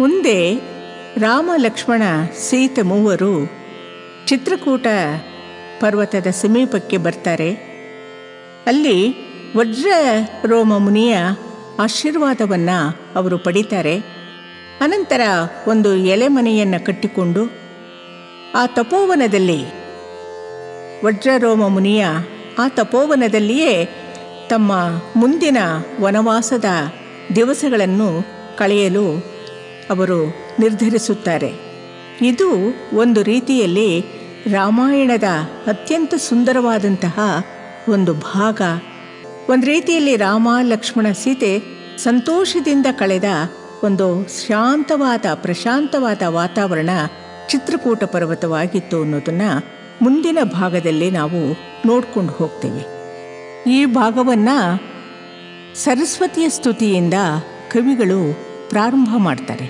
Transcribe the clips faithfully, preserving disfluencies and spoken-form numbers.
ಮುಂದೆ ರಾಮ ಲಕ್ಷ್ಮಣ ಸೀತೆ ಮೂವರು ಚಿತ್ರಕೂಟ ಪರ್ವತದ ಸಮೀಪಕ್ಕೆ ಬರ್ತಾರೆ. ಅಲ್ಲಿ ವಜ್ರ ರೋಮ ಮುನಿಯ ಆಶೀರ್ವಾದವನ್ನು ಅವರು ಪಡಿತಾರೆ. ಅನಂತರ ಒಂದು ಎಲೆ ಮನೆಯನ್ನು ಕಟ್ಟಿಕೊಂಡು ಆ ತಪೋವನದಲ್ಲಿ ವಜ್ರರೋಮ ಮುನಿಯ ಆ ತಪೋವನದಲ್ಲಿಯೇ ತಮ್ಮ ಮುಂದಿನ ವನವಾಸದ ದಿವಸಗಳನ್ನು ಕಳೆಯಲು ಅವರು ನಿರ್ಧರಿಸುತ್ತಾರೆ. ಇದು ಒಂದು ರೀತಿಯಲ್ಲಿ ರಾಮಾಯಣದ ಅತ್ಯಂತ ಸುಂದರವಾದಂತಹ ಒಂದು ಭಾಗ. ಒಂದು ರೀತಿಯಲ್ಲಿ ರಾಮ ಲಕ್ಷ್ಮಣ ಸೀತೆ ಸಂತೋಷದಿಂದ ಕಳೆದ ಒಂದು ಶಾಂತವಾದ ಪ್ರಶಾಂತವಾದ ವಾತಾವರಣ ಚಿತ್ರಕೂಟ ಪರ್ವತವಾಗಿತ್ತು ಅನ್ನೋದನ್ನು ಮುಂದಿನ ಭಾಗದಲ್ಲಿ ನಾವು ನೋಡ್ಕೊಂಡು ಹೋಗ್ತೇವೆ. ಈ ಭಾಗವನ್ನು ಸರಸ್ವತಿಯ ಸ್ತುತಿಯಿಂದ ಕವಿಗಳು ಪ್ರಾರಂಭ ಮಾಡ್ತಾರೆ.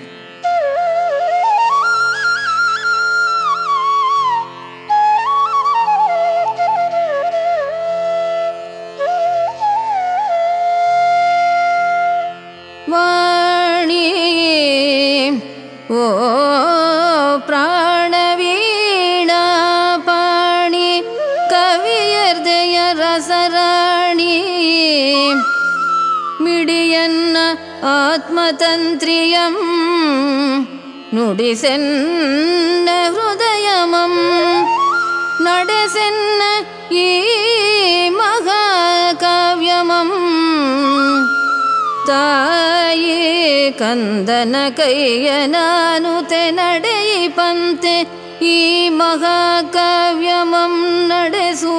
ஆத்மதந்திரியம் நுடிசென்ன ஹிருதயமம் நடசென்ன ஈ மகாகாவியமம் தாயே கந்தன கையனானுதே நடை பந்தே ஈ மகாகாவியமம் நடசூ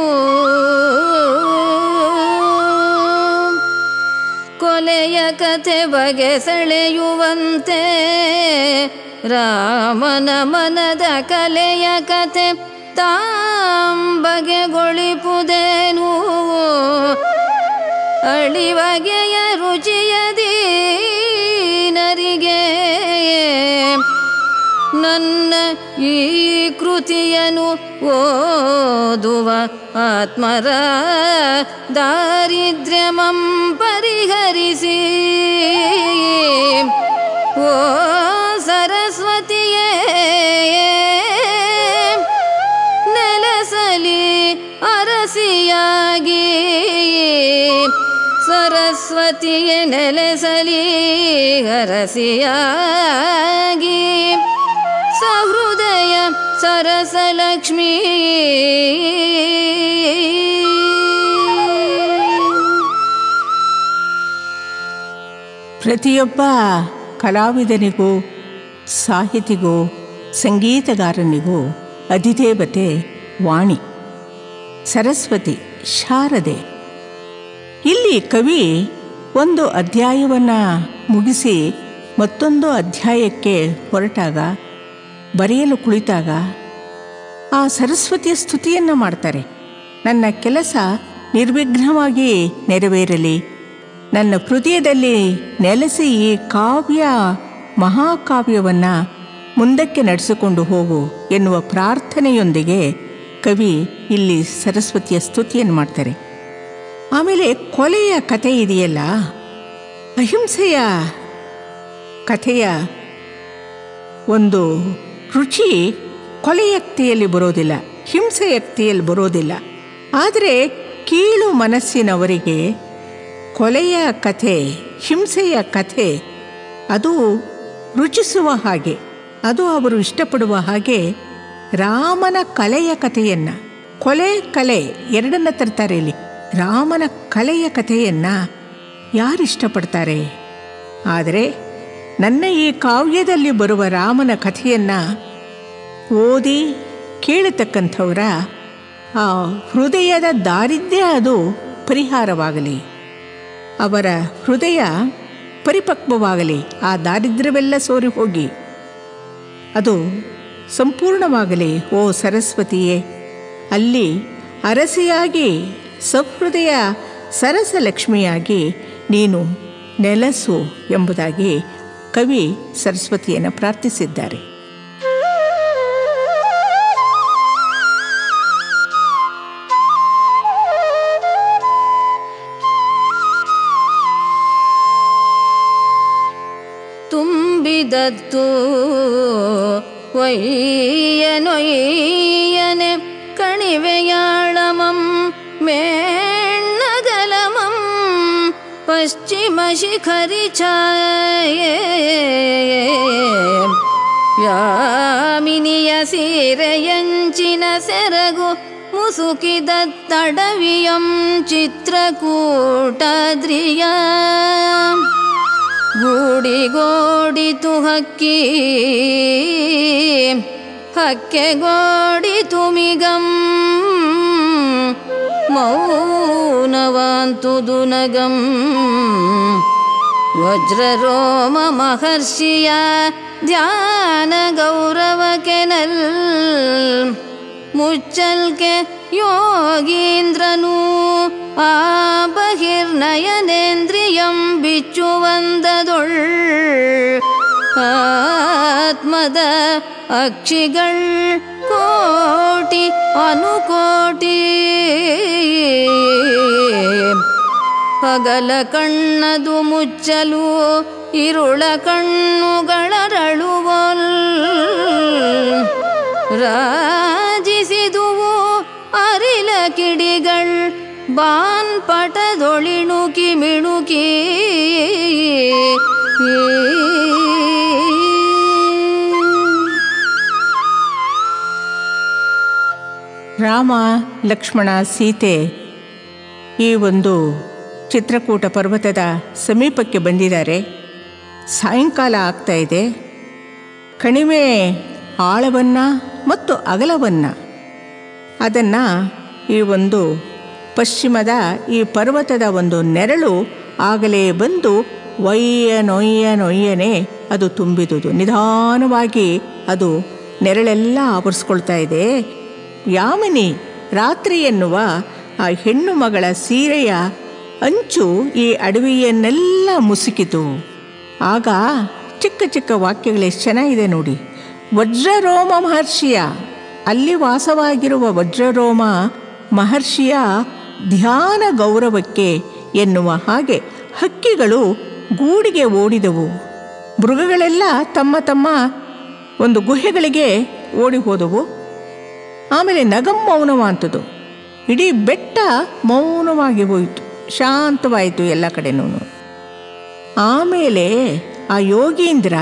ಕೊಲೆಯ ಕಥೆ ಬಗೆ ಸೆಳೆಯುವಂತೆ ರಾಮನ ಮನದ ಕಲೆಯ ಕಥೆ ತಾಂಬಗೆಗೊಳಿಪುದೇನು ಅಳಿವಗೆಯ ರುಚಿಯದಿ ನರಿಗೆ ನನ್ನ ಈ ಕೃತಿಯನು ಓದುವ ಆತ್ಮರ ದಾರಿದ್ರ್ಯಮಂ ಪರಿಹರಿಸಿ ಓ ಸರಸ್ವತಿಯೇ ನೆಲೆಸಲಿ ಅರಸಿಯಾಗಿ ಸರಸ್ವತಿಯೇ ನೆಲೆಸಲಿ ಅರಸಿಯಾಗಿ ಸಹೃದಯ ಸರಸಲಕ್ಷ್ಮೀ ಪ್ರತಿಯೊಬ್ಬ ಕಲಾವಿದನಿಗೂ ಸಾಹಿತಿಗೂ ಸಂಗೀತಗಾರನಿಗೂ ಅಧಿದೇವತೆ ವಾಣಿ, ಸರಸ್ವತಿ ಶಾರದೆ. ಇಲ್ಲಿ ಕವಿ ಒಂದು ಅಧ್ಯಾಯವನ್ನು ಮುಗಿಸಿ ಮತ್ತೊಂದು ಅಧ್ಯಾಯಕ್ಕೆ ಹೊರಟಾಗ, ಬರೆಯಲು ಕುಳಿತಾಗ ಆ ಸರಸ್ವತಿಯ ಸ್ತುತಿಯನ್ನು ಮಾಡ್ತಾರೆ. ನನ್ನ ಕೆಲಸ ನಿರ್ವಿಘ್ನವಾಗಿ ನೆರವೇರಲಿ, ನನ್ನ ಹೃದಯದಲ್ಲಿ ನೆಲೆಸಿ ಈ ಕಾವ್ಯ ಮಹಾಕಾವ್ಯವನ್ನು ಮುಂದಕ್ಕೆ ನಡೆಸಿಕೊಂಡು ಹೋಗು ಎನ್ನುವ ಪ್ರಾರ್ಥನೆಯೊಂದಿಗೆ ಕವಿ ಇಲ್ಲಿ ಸರಸ್ವತಿಯ ಸ್ತುತಿಯನ್ನು ಮಾಡ್ತಾರೆ. ಆಮೇಲೆ ಕೊಲೆಯ ಕಥೆ ಇದೆಯಲ್ಲ, ಅಹಿಂಸೆಯ ಕಥೆಯ ಒಂದು ರುಚಿ ಕೊಲೆಯಕ್ತಿಯಲ್ಲಿ ಬರೋದಿಲ್ಲ, ಹಿಂಸೆಯಕ್ತಿಯಲ್ಲಿ ಬರೋದಿಲ್ಲ. ಆದರೆ ಕೀಳು ಮನಸ್ಸಿನವರಿಗೆ ಕೊಲೆಯ ಕಥೆ, ಹಿಂಸೆಯ ಕಥೆ ಅದು ರುಚಿಸುವ ಹಾಗೆ, ಅದು ಅವರು ಇಷ್ಟಪಡುವ ಹಾಗೆ ರಾಮನ ಕಲೆಯ ಕಥೆಯನ್ನು, ಕೊಲೆ ಕಲೆ ಎರಡನ್ನ ತರ್ತಾರೆ ಇಲ್ಲಿ. ರಾಮನ ಕಲೆಯ ಕಥೆಯನ್ನು ಯಾರಿಷ್ಟಪಡ್ತಾರೆ? ಆದರೆ ನನ್ನ ಈ ಕಾವ್ಯದಲ್ಲಿ ಬರುವ ರಾಮನ ಕಥೆಯನ್ನು ಓದಿ ಕೇಳತಕ್ಕಂಥವರ ಆ ಹೃದಯದ ದಾರಿದ್ರ್ಯ ಅದು ಪರಿಹಾರವಾಗಲಿ, ಅವರ ಹೃದಯ ಪರಿಪಕ್ವವಾಗಲಿ, ಆ ದಾರಿದ್ರ್ಯವೆಲ್ಲ ಸೋರಿ ಹೋಗಿ ಅದು ಸಂಪೂರ್ಣವಾಗಲಿ. ಓ ಸರಸ್ವತಿಯೇ, ಅಲ್ಲಿ ಅರಸಿಯಾಗಿ ಸಹೃದಯ ಸರಸಲಕ್ಷ್ಮಿಯಾಗಿ ನೀನು ನೆಲೆಸು ಎಂಬುದಾಗಿ ಕವಿ ಸರಸ್ವತಿಯನ್ನು ಪ್ರಾರ್ಥಿಸಿದ್ದಾರೆ. ದತ್ತು ವೈಯನೊಯ್ಯನೆ ಕಣಿವೆಯಾಳಮಂ ಮೇಣಗಲಮಂ ಪಶ್ಚಿಮ ಶಿಖರಿ ಛಾಯೆ ಯಾಮಿನಿಯ ಸೀರೆಯಂಚಿನ ಸೆರಗು ಮುಸುಕಿದ ತಡವಿಯಂ ಚಿತ್ರಕೂಟದ್ರಿಯ ಗೂಡಿಗೋಡಿತು ಹಕ್ಕಿ ಹಕ್ಕೆಗೋಡಿತು ಮಿಗಂ ಮೌನವಾಂತು ದುನಗಂ ವಜ್ರರೋಮ ಮಹರ್ಷಿಯ ಧ್ಯಾನ ಗೌರವಕೆನಲ್ ಮುಚ್ಚಲ್ ಕೆ ಯೋಗೀಂದ್ರನು ಆ ಬಹಿರ್ನಯನೇಂದ್ರಿಯಂ ಬಿಚ್ಚುವಂದದೊಳ್ ಆತ್ಮದ ಅಕ್ಷಿಗಳ್ ಕೋಟಿ ಅನುಕೋಟಿ ಹಗಲ ಕಣ್ಣದು ಮುಚ್ಚಲು ಇರುಳ ಕಣ್ಣುಗಳರಳುವಲ್ ರಾಜಿಸಿದುವು ಅರಿಲ ಕಿಡಿಗಳ್ ಬಾನ್ಪಟದೊಳಿಣುಕಿ ಮಿಣುಕಿ ರಾಮ ಲಕ್ಷ್ಮಣ ಸೀತೆ ಈ ಒಂದು ಚಿತ್ರಕೂಟ ಪರ್ವತದ ಸಮೀಪಕ್ಕೆ ಬಂದಿದ್ದಾರೆ. ಸಾಯಂಕಾಲ ಆಗ್ತಾ ಇದೆ. ಕಣಿವೆ ಆಳವನ್ನು ಮತ್ತು ಅಗಲವನ್ನು ಅದನ್ನು ಈ ಒಂದು ಪಶ್ಚಿಮದ ಈ ಪರ್ವತದ ಒಂದು ನೆರಳು ಆಗಲೇ ಬಂದು ಒಯ್ಯನೊಯ್ಯನೊಯ್ಯನೆ ಅದು ತುಂಬಿದುದು. ನಿಧಾನವಾಗಿ ಅದು ನೆರಳೆಲ್ಲ ಆವರಿಸ್ಕೊಳ್ತಾ ಇದೆ. ಯಾಮಿನಿ ರಾತ್ರಿ ಎನ್ನುವ ಆ ಹೆಣ್ಣು ಮಗಳ ಸೀರೆಯ ಅಂಚು ಈ ಅಡವಿಯನ್ನೆಲ್ಲ ಮುಸುಕಿತು. ಆಗ ಚಿಕ್ಕ ಚಿಕ್ಕ ವಾಕ್ಯಗಳು ಎಷ್ಟು ಚೆನ್ನಾಗಿದೆ ನೋಡಿ. ವಜ್ರರೋಮ ಮಹರ್ಷಿಯ, ಅಲ್ಲಿ ವಾಸವಾಗಿರುವ ವಜ್ರರೋಮ ಮಹರ್ಷಿಯ ಧ್ಯಾನ ಗೌರವಕ್ಕೆ ಎನ್ನುವ ಹಾಗೆ ಹಕ್ಕಿಗಳು ಗೂಡಿಗೆ ಓಡಿದವು. ಮೃಗಗಳೆಲ್ಲ ತಮ್ಮ ತಮ್ಮ ಒಂದು ಗುಹೆಗಳಿಗೆ ಓಡಿ ಹೋದವು. ಆಮೇಲೆ ನಗಂ ಮೌನವಾಂತದ್ದು, ಇಡೀ ಬೆಟ್ಟ ಮೌನವಾಗಿ ಹೋಯಿತು, ಶಾಂತವಾಯಿತು ಎಲ್ಲ ಕಡೆನೂ. ಆಮೇಲೆ ಆ ಯೋಗೀಂದ್ರ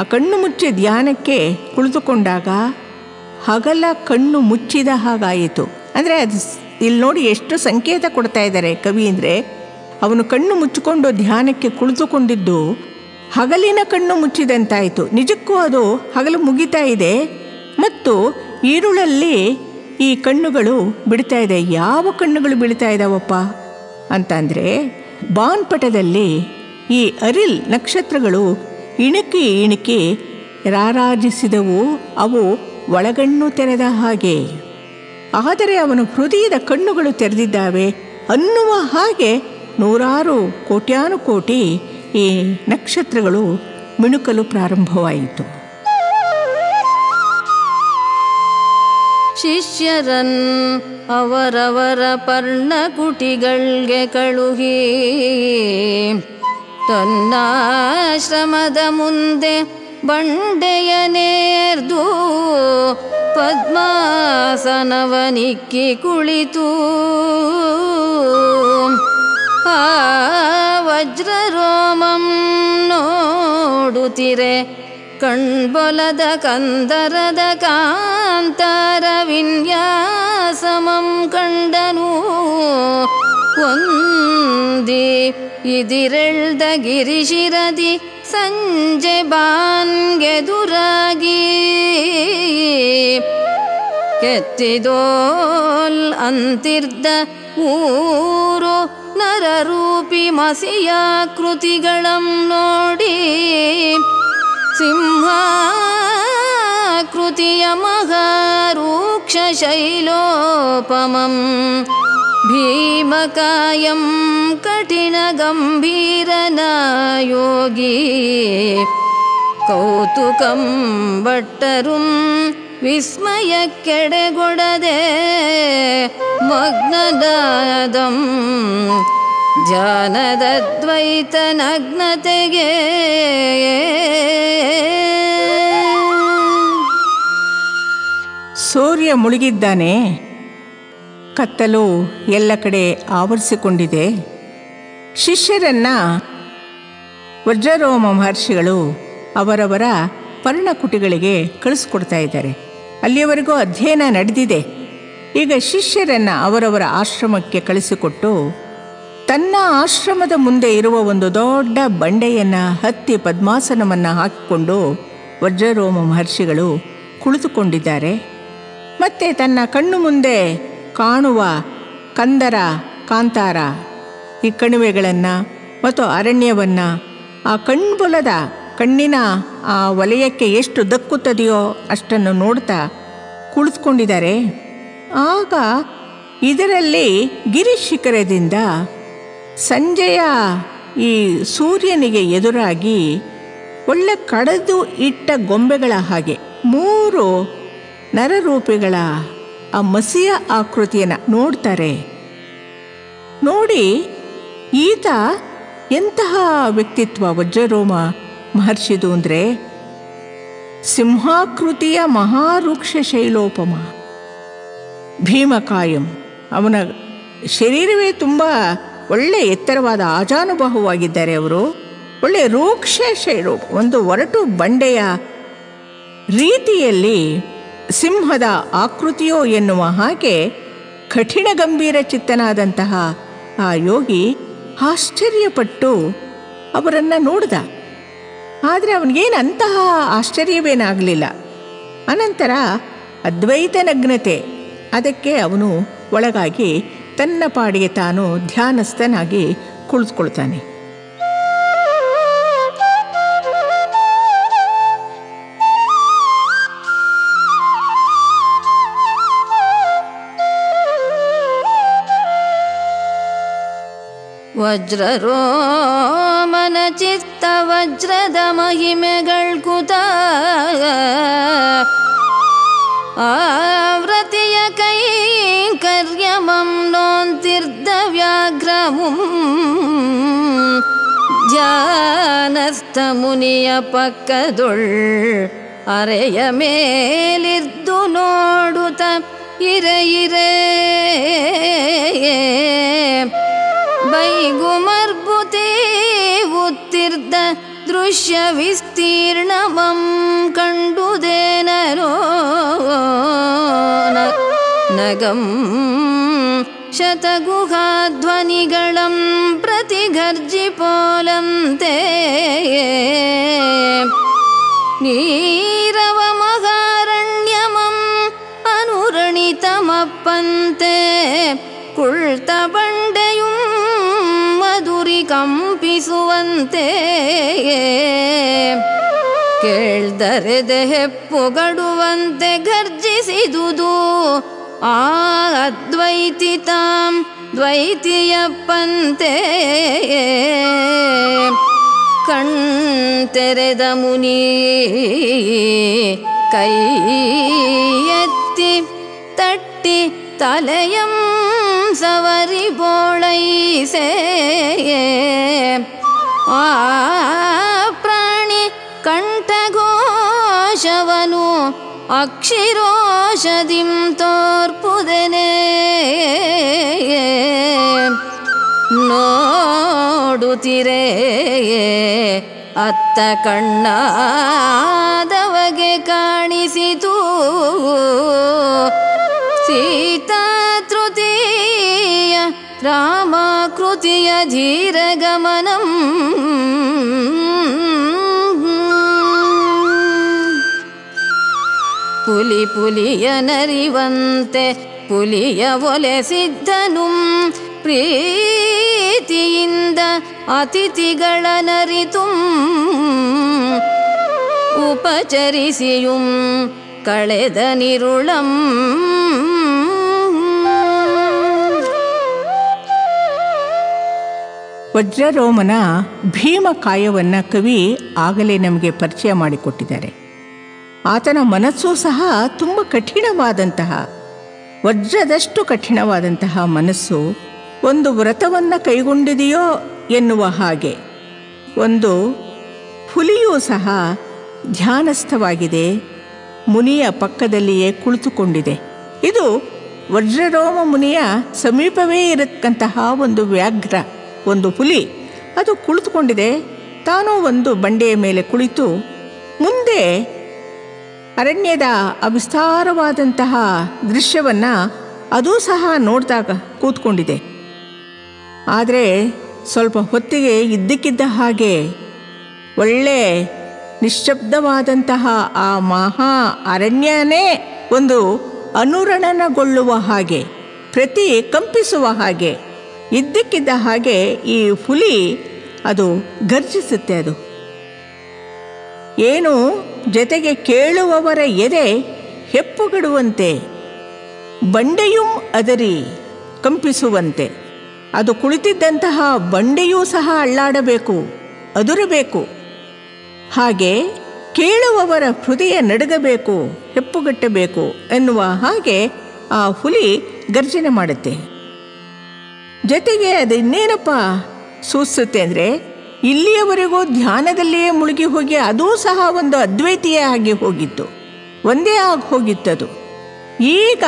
ಆ ಕಣ್ಣು ಮುಚ್ಚಿ ಧ್ಯಾನಕ್ಕೆ ಕುಳಿತುಕೊಂಡಾಗ ಹಗಲ ಕಣ್ಣು ಮುಚ್ಚಿದ ಹಾಗಾಯಿತು. ಅಂದರೆ ಅದು ಇಲ್ಲಿ ನೋಡಿ ಎಷ್ಟು ಸಂಕೇತ ಕೊಡ್ತಾ ಇದ್ದಾರೆ ಕವಿ. ಅಂದರೆ ಅವನು ಕಣ್ಣು ಮುಚ್ಚಿಕೊಂಡು ಧ್ಯಾನಕ್ಕೆ ಕುಳಿತುಕೊಂಡಿದ್ದು ಹಗಲಿನ ಕಣ್ಣು ಮುಚ್ಚಿದಂತಾಯಿತು. ನಿಜಕ್ಕೂ ಅದು ಹಗಲು ಮುಗಿತಾ ಇದೆ ಮತ್ತು ಈರುಳಲ್ಲಿ ಈ ಕಣ್ಣುಗಳು ಬಿಡ್ತಾ ಇದೆ. ಯಾವ ಕಣ್ಣುಗಳು ಬೀಳ್ತಾ ಇದ್ದಾವಪ್ಪ ಅಂತಂದರೆ ಬಾನ್ಪಟದಲ್ಲಿ ಈ ಅರಿಲ್ ನಕ್ಷತ್ರಗಳು ಇಣುಕಿ ಇಣುಕಿ ರಾರಾಜಿಸಿದವು. ಅವು ಒಳಗಣ್ಣು ತೆರೆದ ಹಾಗೆ, ಆದರೆ ಅವನು ಹೃದಯದ ಕಣ್ಣುಗಳು ತೆರೆದಿದ್ದಾವೆ ಅನ್ನುವ ಹಾಗೆ ನೂರಾರು ಕೋಟ್ಯಾನುಕೋಟಿ ಈ ನಕ್ಷತ್ರಗಳು ಮಿಣುಕಲು ಪ್ರಾರಂಭವಾಯಿತು. ಶಿಷ್ಯರನ್ ಅವರವರ ಪರ್ಣಕುಟಿಗಳಿಗೆ ಕಳುಹಿ ತನ್ನಾಶ್ರಮದ ಮುಂದೆ ಬಂಡೆಯ ನೇರ್ದು ಪದ್ಮಾಸನವನಿಕ್ಕಿ ಕುಳಿತು. ಆ ವಜ್ರರೋಮಂ ನೋಡುತ್ತಿರೆ ಕಣ್ಬೊಲದ ಕಂದರದ ಕಾಂತಾರ ವಿನ್ಯಾಸಮಂ ಕಂಡನು. ಒಂದಿ ಇದಿರೆಳ್ದ ಗಿರಿಶಿರದಿ ಸಂಜೆ ಬಾನ್ಗೆದುರಾಗಿ ಕೆತ್ತಿದೋಲ್ ಅಂತಿರ್ದ ಮೂರು ನರರೂಪಿ ಮಸಿಯಾಕೃತಿಗಳಂ ನೋಡಿ ಸಿಂಹಾಕೃತಿಯ ಮಹಾರೂಕ್ಷ ಶೈಲೋಪಮಂ ಭೀಮಕಾಯಂ ಕಠಿಣ ಗಂಭೀರನಾಯೋಗಿ ಕೌತುಕಂ ಭಟ್ಟರುಂ ವಿಸ್ಮಯಕ್ಕೆಡೆಗೊಡದೆ ಮಗ್ನದಾದಂ ಜಾನದದ್ವೈತನಗ್ನತೆಗೆ ಸೂರ್ಯ ಮುಳುಗಿದ್ದಾನೆ. ಕತ್ತಲು ಎಲ್ಲ ಕಡೆ ಆವರಿಸಿಕೊಂಡಿದೆ. ಶಿಷ್ಯರನ್ನು ವಜ್ರರೋಮ ಮಹರ್ಷಿಗಳು ಅವರವರ ಪರ್ಣಕುಟಿಗಳಿಗೆ ಕಳಿಸ್ಕೊಡ್ತಾ ಇದ್ದಾರೆ. ಅಲ್ಲಿಯವರೆಗೂ ಅಧ್ಯಯನ ನಡೆದಿದೆ. ಈಗ ಶಿಷ್ಯರನ್ನು ಅವರವರ ಆಶ್ರಮಕ್ಕೆ ಕಳಿಸಿಕೊಟ್ಟು ತನ್ನ ಆಶ್ರಮದ ಮುಂದೆ ಇರುವ ಒಂದು ದೊಡ್ಡ ಬಂಡೆಯನ್ನು ಹತ್ತಿ ಪದ್ಮಾಸನವನ್ನು ಹಾಕಿಕೊಂಡು ವಜ್ರರೋಮ ಮಹರ್ಷಿಗಳು ಕುಳಿತುಕೊಂಡಿದ್ದಾರೆ. ಮತ್ತು ತನ್ನ ಕಣ್ಣು ಮುಂದೆ ಕಾಣುವ ಕಂದರ, ಕಾಂತಾರ, ಈ ಕಣಿವೆಗಳನ್ನು ಮತ್ತು ಅರಣ್ಯವನ್ನು, ಆ ಕಣ್ಬೊಲದ ಕಣ್ಣಿನ ಆ ವಲಯಕ್ಕೆ ಎಷ್ಟು ದಕ್ಕುತ್ತದೆಯೋ ಅಷ್ಟನ್ನು ನೋಡ್ತಾ ಕುಳಿತುಕೊಂಡಿದ್ದಾರೆ. ಆಗ ಇದರಲ್ಲಿ ಗಿರಿಶಿಖರದಿಂದ ಸಂಜೆಯ ಈ ಸೂರ್ಯನಿಗೆ ಎದುರಾಗಿ ಒಳ್ಳೆ ಕಡದು ಇಟ್ಟ ಗೊಂಬೆಗಳ ಹಾಗೆ ಮೂರು ನರರೂಪಿಗಳ ಆ ಮಸಿಯ ಆಕೃತಿಯನ್ನು ನೋಡ್ತಾರೆ. ನೋಡಿ ಈತ ಎಂತಹ ವ್ಯಕ್ತಿತ್ವ ವಜ್ರರೋಮ ಮಹರ್ಷಿದು ಅಂದರೆ ಸಿಂಹಾಕೃತಿಯ ಮಹಾರುಕ್ಷ ಶೈಲೋಪಮ ಭೀಮಕಾಯಂ. ಅವನ ಶರೀರವೇ ತುಂಬ ಒಳ್ಳೆ ಎತ್ತರವಾದ ಆಜಾನುಬಾಹುವಾಗಿದ್ದಾರೆ ಅವರು. ಒಳ್ಳೆ ರೂಕ್ಷ ಶೈಲು, ಒಂದು ಒರಟು ಬಂಡೆಯ ರೀತಿಯಲ್ಲಿ ಸಿಂಹದ ಆಕೃತಿಯೋ ಎನ್ನುವ ಹಾಗೆ ಕಠಿಣ ಗಂಭೀರ ಚಿತ್ತನಾದಂತಹ ಆ ಯೋಗಿ ಆಶ್ಚರ್ಯಪಟ್ಟು ಅವರನ್ನು ನೋಡಿದ. ಆದರೆ ಅವನಿಗೇನು ಅಂತಹ ಆಶ್ಚರ್ಯವೇನಾಗಲಿಲ್ಲ. ಅನಂತರ ಅದ್ವೈತ ನಗ್ನತೆ ಅದಕ್ಕೆ ಅವನು ಒಳಗಾಗಿ ತನ್ನ ಪಾಡಿಗೆ ತಾನು ಧ್ಯಾನಸ್ಥನಾಗಿ ಕುಳಿತುಕೊಳ್ತಾನೆ. ವಜ್ರರೋಮನ ಚಿತ್ತ ವಜ್ರದ ಮಹಿಮೆಗಳ್ಕುತ ಆವ್ರತಿಯ ಕೈ ಕರ್ಯಮಂ ನೋಂತಿರ್ದ ವ್ಯಾಘ್ರಮುಂ ಜಾನಸ್ಥ ಮುನಿಯ ಪಕ್ಕದೊಳ್ ಅರೆಯ ಮೇಲಿದ್ದು ನೋಡುತ್ತ ಇರೆ ಇರೇ ಬೈಗುಮರ್ಭುತೆ ಉತ್ತಿರ್ದ ದೃಶ್ಯ ವಿಸ್ತೀರ್ಣಮಂ ಕಂಡುದೇನರೋ ನಗಂ ಶತಗುಹಾಧ್ವನಿಗಳಂ ಪ್ರತಿಗರ್ಜಿಪೋಲಂತೆ ನೀರವ ಮಹಾರಣ್ಯಮಂ ಅನುರಣಿತಮಪ್ಪಂತೆ ಕುಳ್ತ ಬಂಡೆಯು ಮಧುರಿ ಕಂಪಿಸುವಂತೆ ಕೇಳ್ದರೆ ದೇಹ ಪೊಗಡುವಂತೆ ಗರ್ಜಿಸಿದುದು ಆ ಅದ್ವೈತಿ ತಾಂ ದ್ವೈತಿಯಪ್ಪಂತೆ ಕಣ್ತೆರೆದ ಮುನಿ ಕೈ ಎತ್ತಿ ತಟ್ಟಿ ತಲೆಯಂ ಸವರಿ ಬೋಳೈಸೆ ಆ ಪ್ರಾಣಿ ಕಂಠಘೋಷವನು ಅಕ್ಷಿರೋಷಧಿಂ ತೋರ್ಪುದೆನೆ ನೋಡುತ್ತಿರೆ ಅತ್ತ ಕಣ್ಣಾದವಗೆ ಕಾಣಿಸಿತು ಸೀತಾ ತೃತೀಯ ರಾಮಕೃತಿಯ ಧೀರಗಮನಂ ಪುಲಿ ಪುಲಿಯ ನರಿವಂತೆ ಪುಲಿಯ ಒಲೆಸಿದ್ದನು ಪ್ರೀತಿಯಿಂದ ಅತಿಥಿಗಳ ನರಿತು ಉಪಚರಿಸಿಯುಂ ಕಳೆದ ನಿರುಳಂ ವಜ್ರರೋಮನ ಭೀಮಕಾಯವನ್ನು ಕವಿ ಆಗಲೇ ನಮಗೆ ಪರಿಚಯ ಮಾಡಿಕೊಟ್ಟಿದ್ದಾರೆ. ಆತನ ಮನಸ್ಸು ಸಹ ತುಂಬ ಕಠಿಣವಾದಂತಹ, ವಜ್ರದಷ್ಟು ಕಠಿಣವಾದಂತಹ ಮನಸ್ಸು. ಒಂದು ವ್ರತವನ್ನು ಕೈಗೊಂಡಿದೆಯೋ ಎನ್ನುವ ಹಾಗೆ ಒಂದು ಹುಲಿಯೂ ಸಹ ಧ್ಯಾನಸ್ಥವಾಗಿದೆ, ಮುನಿಯ ಪಕ್ಕದಲ್ಲಿಯೇ ಕುಳಿತುಕೊಂಡಿದೆ. ಇದು ವಜ್ರರೋಮ ಮುನಿಯ ಸಮೀಪವೇ ಇರತಕ್ಕಂತಹ ಒಂದು ವ್ಯಾಘ್ರ, ಒಂದು ಹುಲಿ. ಅದು ಕುಳಿತುಕೊಂಡಿದೆ, ತಾನೂ ಒಂದು ಬಂಡೆಯ ಮೇಲೆ ಕುಳಿತು ಮುಂದೆ ಅರಣ್ಯದ ಅವಿಸ್ತಾರವಾದಂತಹ ದೃಶ್ಯವನ್ನು ಅದೂ ಸಹ ನೋಡಿದಾಗ ಕೂತ್ಕೊಂಡಿದೆ. ಆದರೆ ಸ್ವಲ್ಪ ಹೊತ್ತಿಗೆ ಇದ್ದಕ್ಕಿದ್ದ ಹಾಗೆ ಒಳ್ಳೆ ನಿಶ್ಶಬ್ದವಾದಂತಹ ಆ ಮಹಾ ಅರಣ್ಯನೇ ಒಂದು ಅನುರಣನಗೊಳ್ಳುವ ಹಾಗೆ, ಪ್ರತಿ ಕಂಪಿಸುವ ಹಾಗೆ, ಇದ್ದಕ್ಕಿದ್ದ ಹಾಗೆ ಈ ಹುಲಿ ಅದು ಗರ್ಜಿಸುತ್ತೆ. ಅದು ಏನು, ಜೊತೆಗೆ ಕೇಳುವವರ ಎದೆ ಹೆಪ್ಪುಗಡುವಂತೆ, ಬಂಡೆಯೂ ಅದರಿ ಕಂಪಿಸುವಂತೆ, ಅದು ಕುಳಿತಿದ್ದಂತಹ ಬಂಡೆಯೂ ಸಹ ಅಳ್ಳಾಡಬೇಕು, ಅದುರಬೇಕು. ಹಾಗೆ ಕೇಳುವವರ ಹೃದಯ ನಡುಗಬೇಕು, ಹೆಪ್ಪುಗಟ್ಟಬೇಕು ಎನ್ನುವ ಹಾಗೆ ಆ ಹುಲಿ ಗರ್ಜನೆ ಮಾಡುತ್ತೆ. ಜೊತೆಗೆ ಅದು ಇನ್ನೇನಪ್ಪ ಸೂಚಿಸುತ್ತೆ ಅಂದರೆ, ಇಲ್ಲಿಯವರೆಗೂ ಧ್ಯಾನದಲ್ಲಿಯೇ ಮುಳುಗಿ ಹೋಗಿ ಅದೂ ಸಹ ಒಂದು ಅದ್ವೈತೀಯ ಆಗಿ ಹೋಗಿತ್ತು, ಒಂದೇ ಆಗಿ ಹೋಗಿತ್ತದು. ಈಗ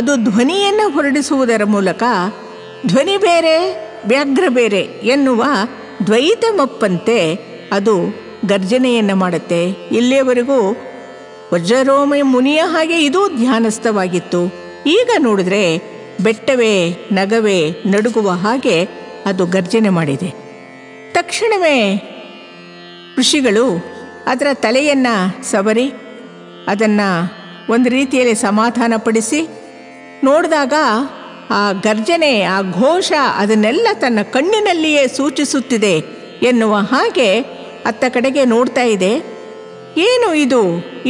ಅದು ಧ್ವನಿಯನ್ನು ಹೊರಡಿಸುವುದರ ಮೂಲಕ ಧ್ವನಿ ಬೇರೆ ವ್ಯಾಘ್ರ ಬೇರೆ ಎನ್ನುವ ದ್ವೈತಮಪ್ಪಂತೆ ಅದು ಗರ್ಜನೆಯನ್ನು ಮಾಡುತ್ತೆ. ಇಲ್ಲಿಯವರೆಗೂ ವಜ್ರರೋಮ ಮುನಿಯ ಹಾಗೆ ಇದು ಧ್ಯಾನಸ್ಥವಾಗಿತ್ತು, ಈಗ ನೋಡಿದ್ರೆ ಬೆಟ್ಟವೇ ನಗವೇ ನಡುಗುವ ಹಾಗೆ ಅದು ಗರ್ಜನೆ ಮಾಡಿದೆ. ತಕ್ಷಣವೇ ಋಷಿಗಳು ಅದರ ತಲೆಯನ್ನು ಸವರಿ ಅದನ್ನು ಒಂದು ರೀತಿಯಲ್ಲಿ ಸಮಾಧಾನಪಡಿಸಿ ನೋಡಿದಾಗ ಆ ಗರ್ಜನೆ, ಆ ಘೋಷ ಅದನ್ನೆಲ್ಲ ತನ್ನ ಕಣ್ಣಿನಲ್ಲಿಯೇ ಸೂಚಿಸುತ್ತಿದೆ ಎನ್ನುವ ಹಾಗೆ ಅತ್ತ ಕಡೆಗೆ ನೋಡ್ತಾ ಇದೆ. ಏನು ಇದು,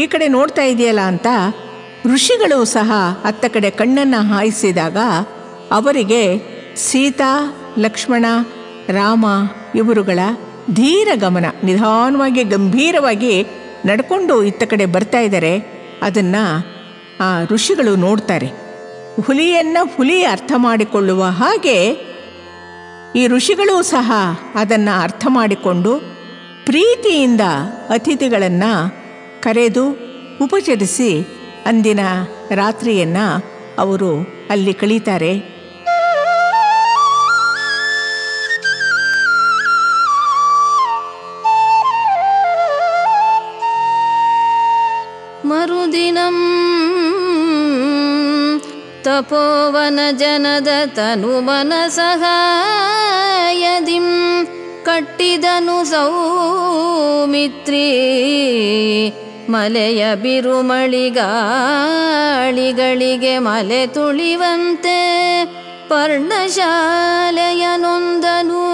ಈ ಕಡೆ ನೋಡ್ತಾ ಇದೆಯಲ್ಲ ಅಂತ ಋಷಿಗಳು ಸಹ ಅತ್ತ ಕಡೆ ಕಣ್ಣನ್ನು ಹಾಯಿಸಿದಾಗ ಅವರಿಗೆ ಸೀತಾ, ಲಕ್ಷ್ಮಣ, ರಾಮ ಇವರುಗಳ ಧೀರ ಗಮನ, ನಿಧಾನವಾಗಿ ಗಂಭೀರವಾಗಿ ನಡ್ಕೊಂಡು ಇತ್ತ ಕಡೆ ಬರ್ತಾ ಇದ್ದಾರೆ. ಅದನ್ನು ಆ ಋಷಿಗಳು ನೋಡ್ತಾರೆ. ಹುಲಿಯನ್ನು ಹುಲಿ ಅರ್ಥ ಮಾಡಿಕೊಳ್ಳುವ ಹಾಗೆ ಈ ಋಷಿಗಳೂ ಸಹ ಅದನ್ನು ಅರ್ಥ ಮಾಡಿಕೊಂಡು ಪ್ರೀತಿಯಿಂದ ಅತಿಥಿಗಳನ್ನು ಕರೆದು ಉಪಚರಿಸಿ ಅಂದಿನ ರಾತ್ರಿಯನ್ನು ಅವರು ಅಲ್ಲಿ ಕಳೀತಾರೆ. ಮರುದಿನಂ ತಪೋವನ ಜನದ ತನುಮನ ಸಹಾಯದಿಂ ಕಟ್ಟಿದನು ಸೌಮಿತ್ರಿ ಮಲೆಯ ಬಿರುಮಳಿಗಾಳಿಗಳಿಗೆ ಮಲೆ ತುಳಿವಂತೆ ಪರ್ಣಶಾಲೆಯ ನೊಂದನು.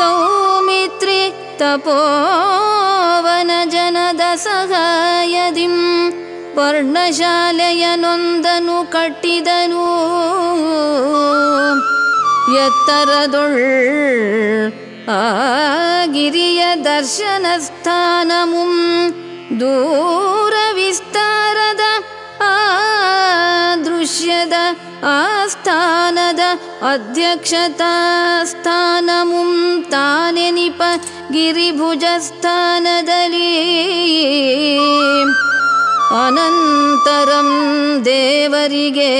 ಸೌಮಿತ್ರಿ ತಪೋವನ ಜನದ ಸಹಾಯದಿಂ ಪರ್ಣಶಾಲೆಯ ನೊಂದನು ಕಟ್ಟಿದನು. ಎತ್ತರದೊಳ್ ಆ ಗಿರಿಯ ದರ್ಶನ ಸ್ಥಾನಮುಂ ದೂರ ವಿಸ್ತಾರದ ಆ ದೃಶ್ಯದ ಆ ಸ್ಥಾನದ ಅಧ್ಯಕ್ಷತಾ ಸ್ಥಾನಮುಂ ತಾನೆನಿಪ ಗಿರಿಭುಜ ಸ್ಥಾನದಲ್ಲಿ. ಅನಂತರಂ ದೇವರಿಗೆ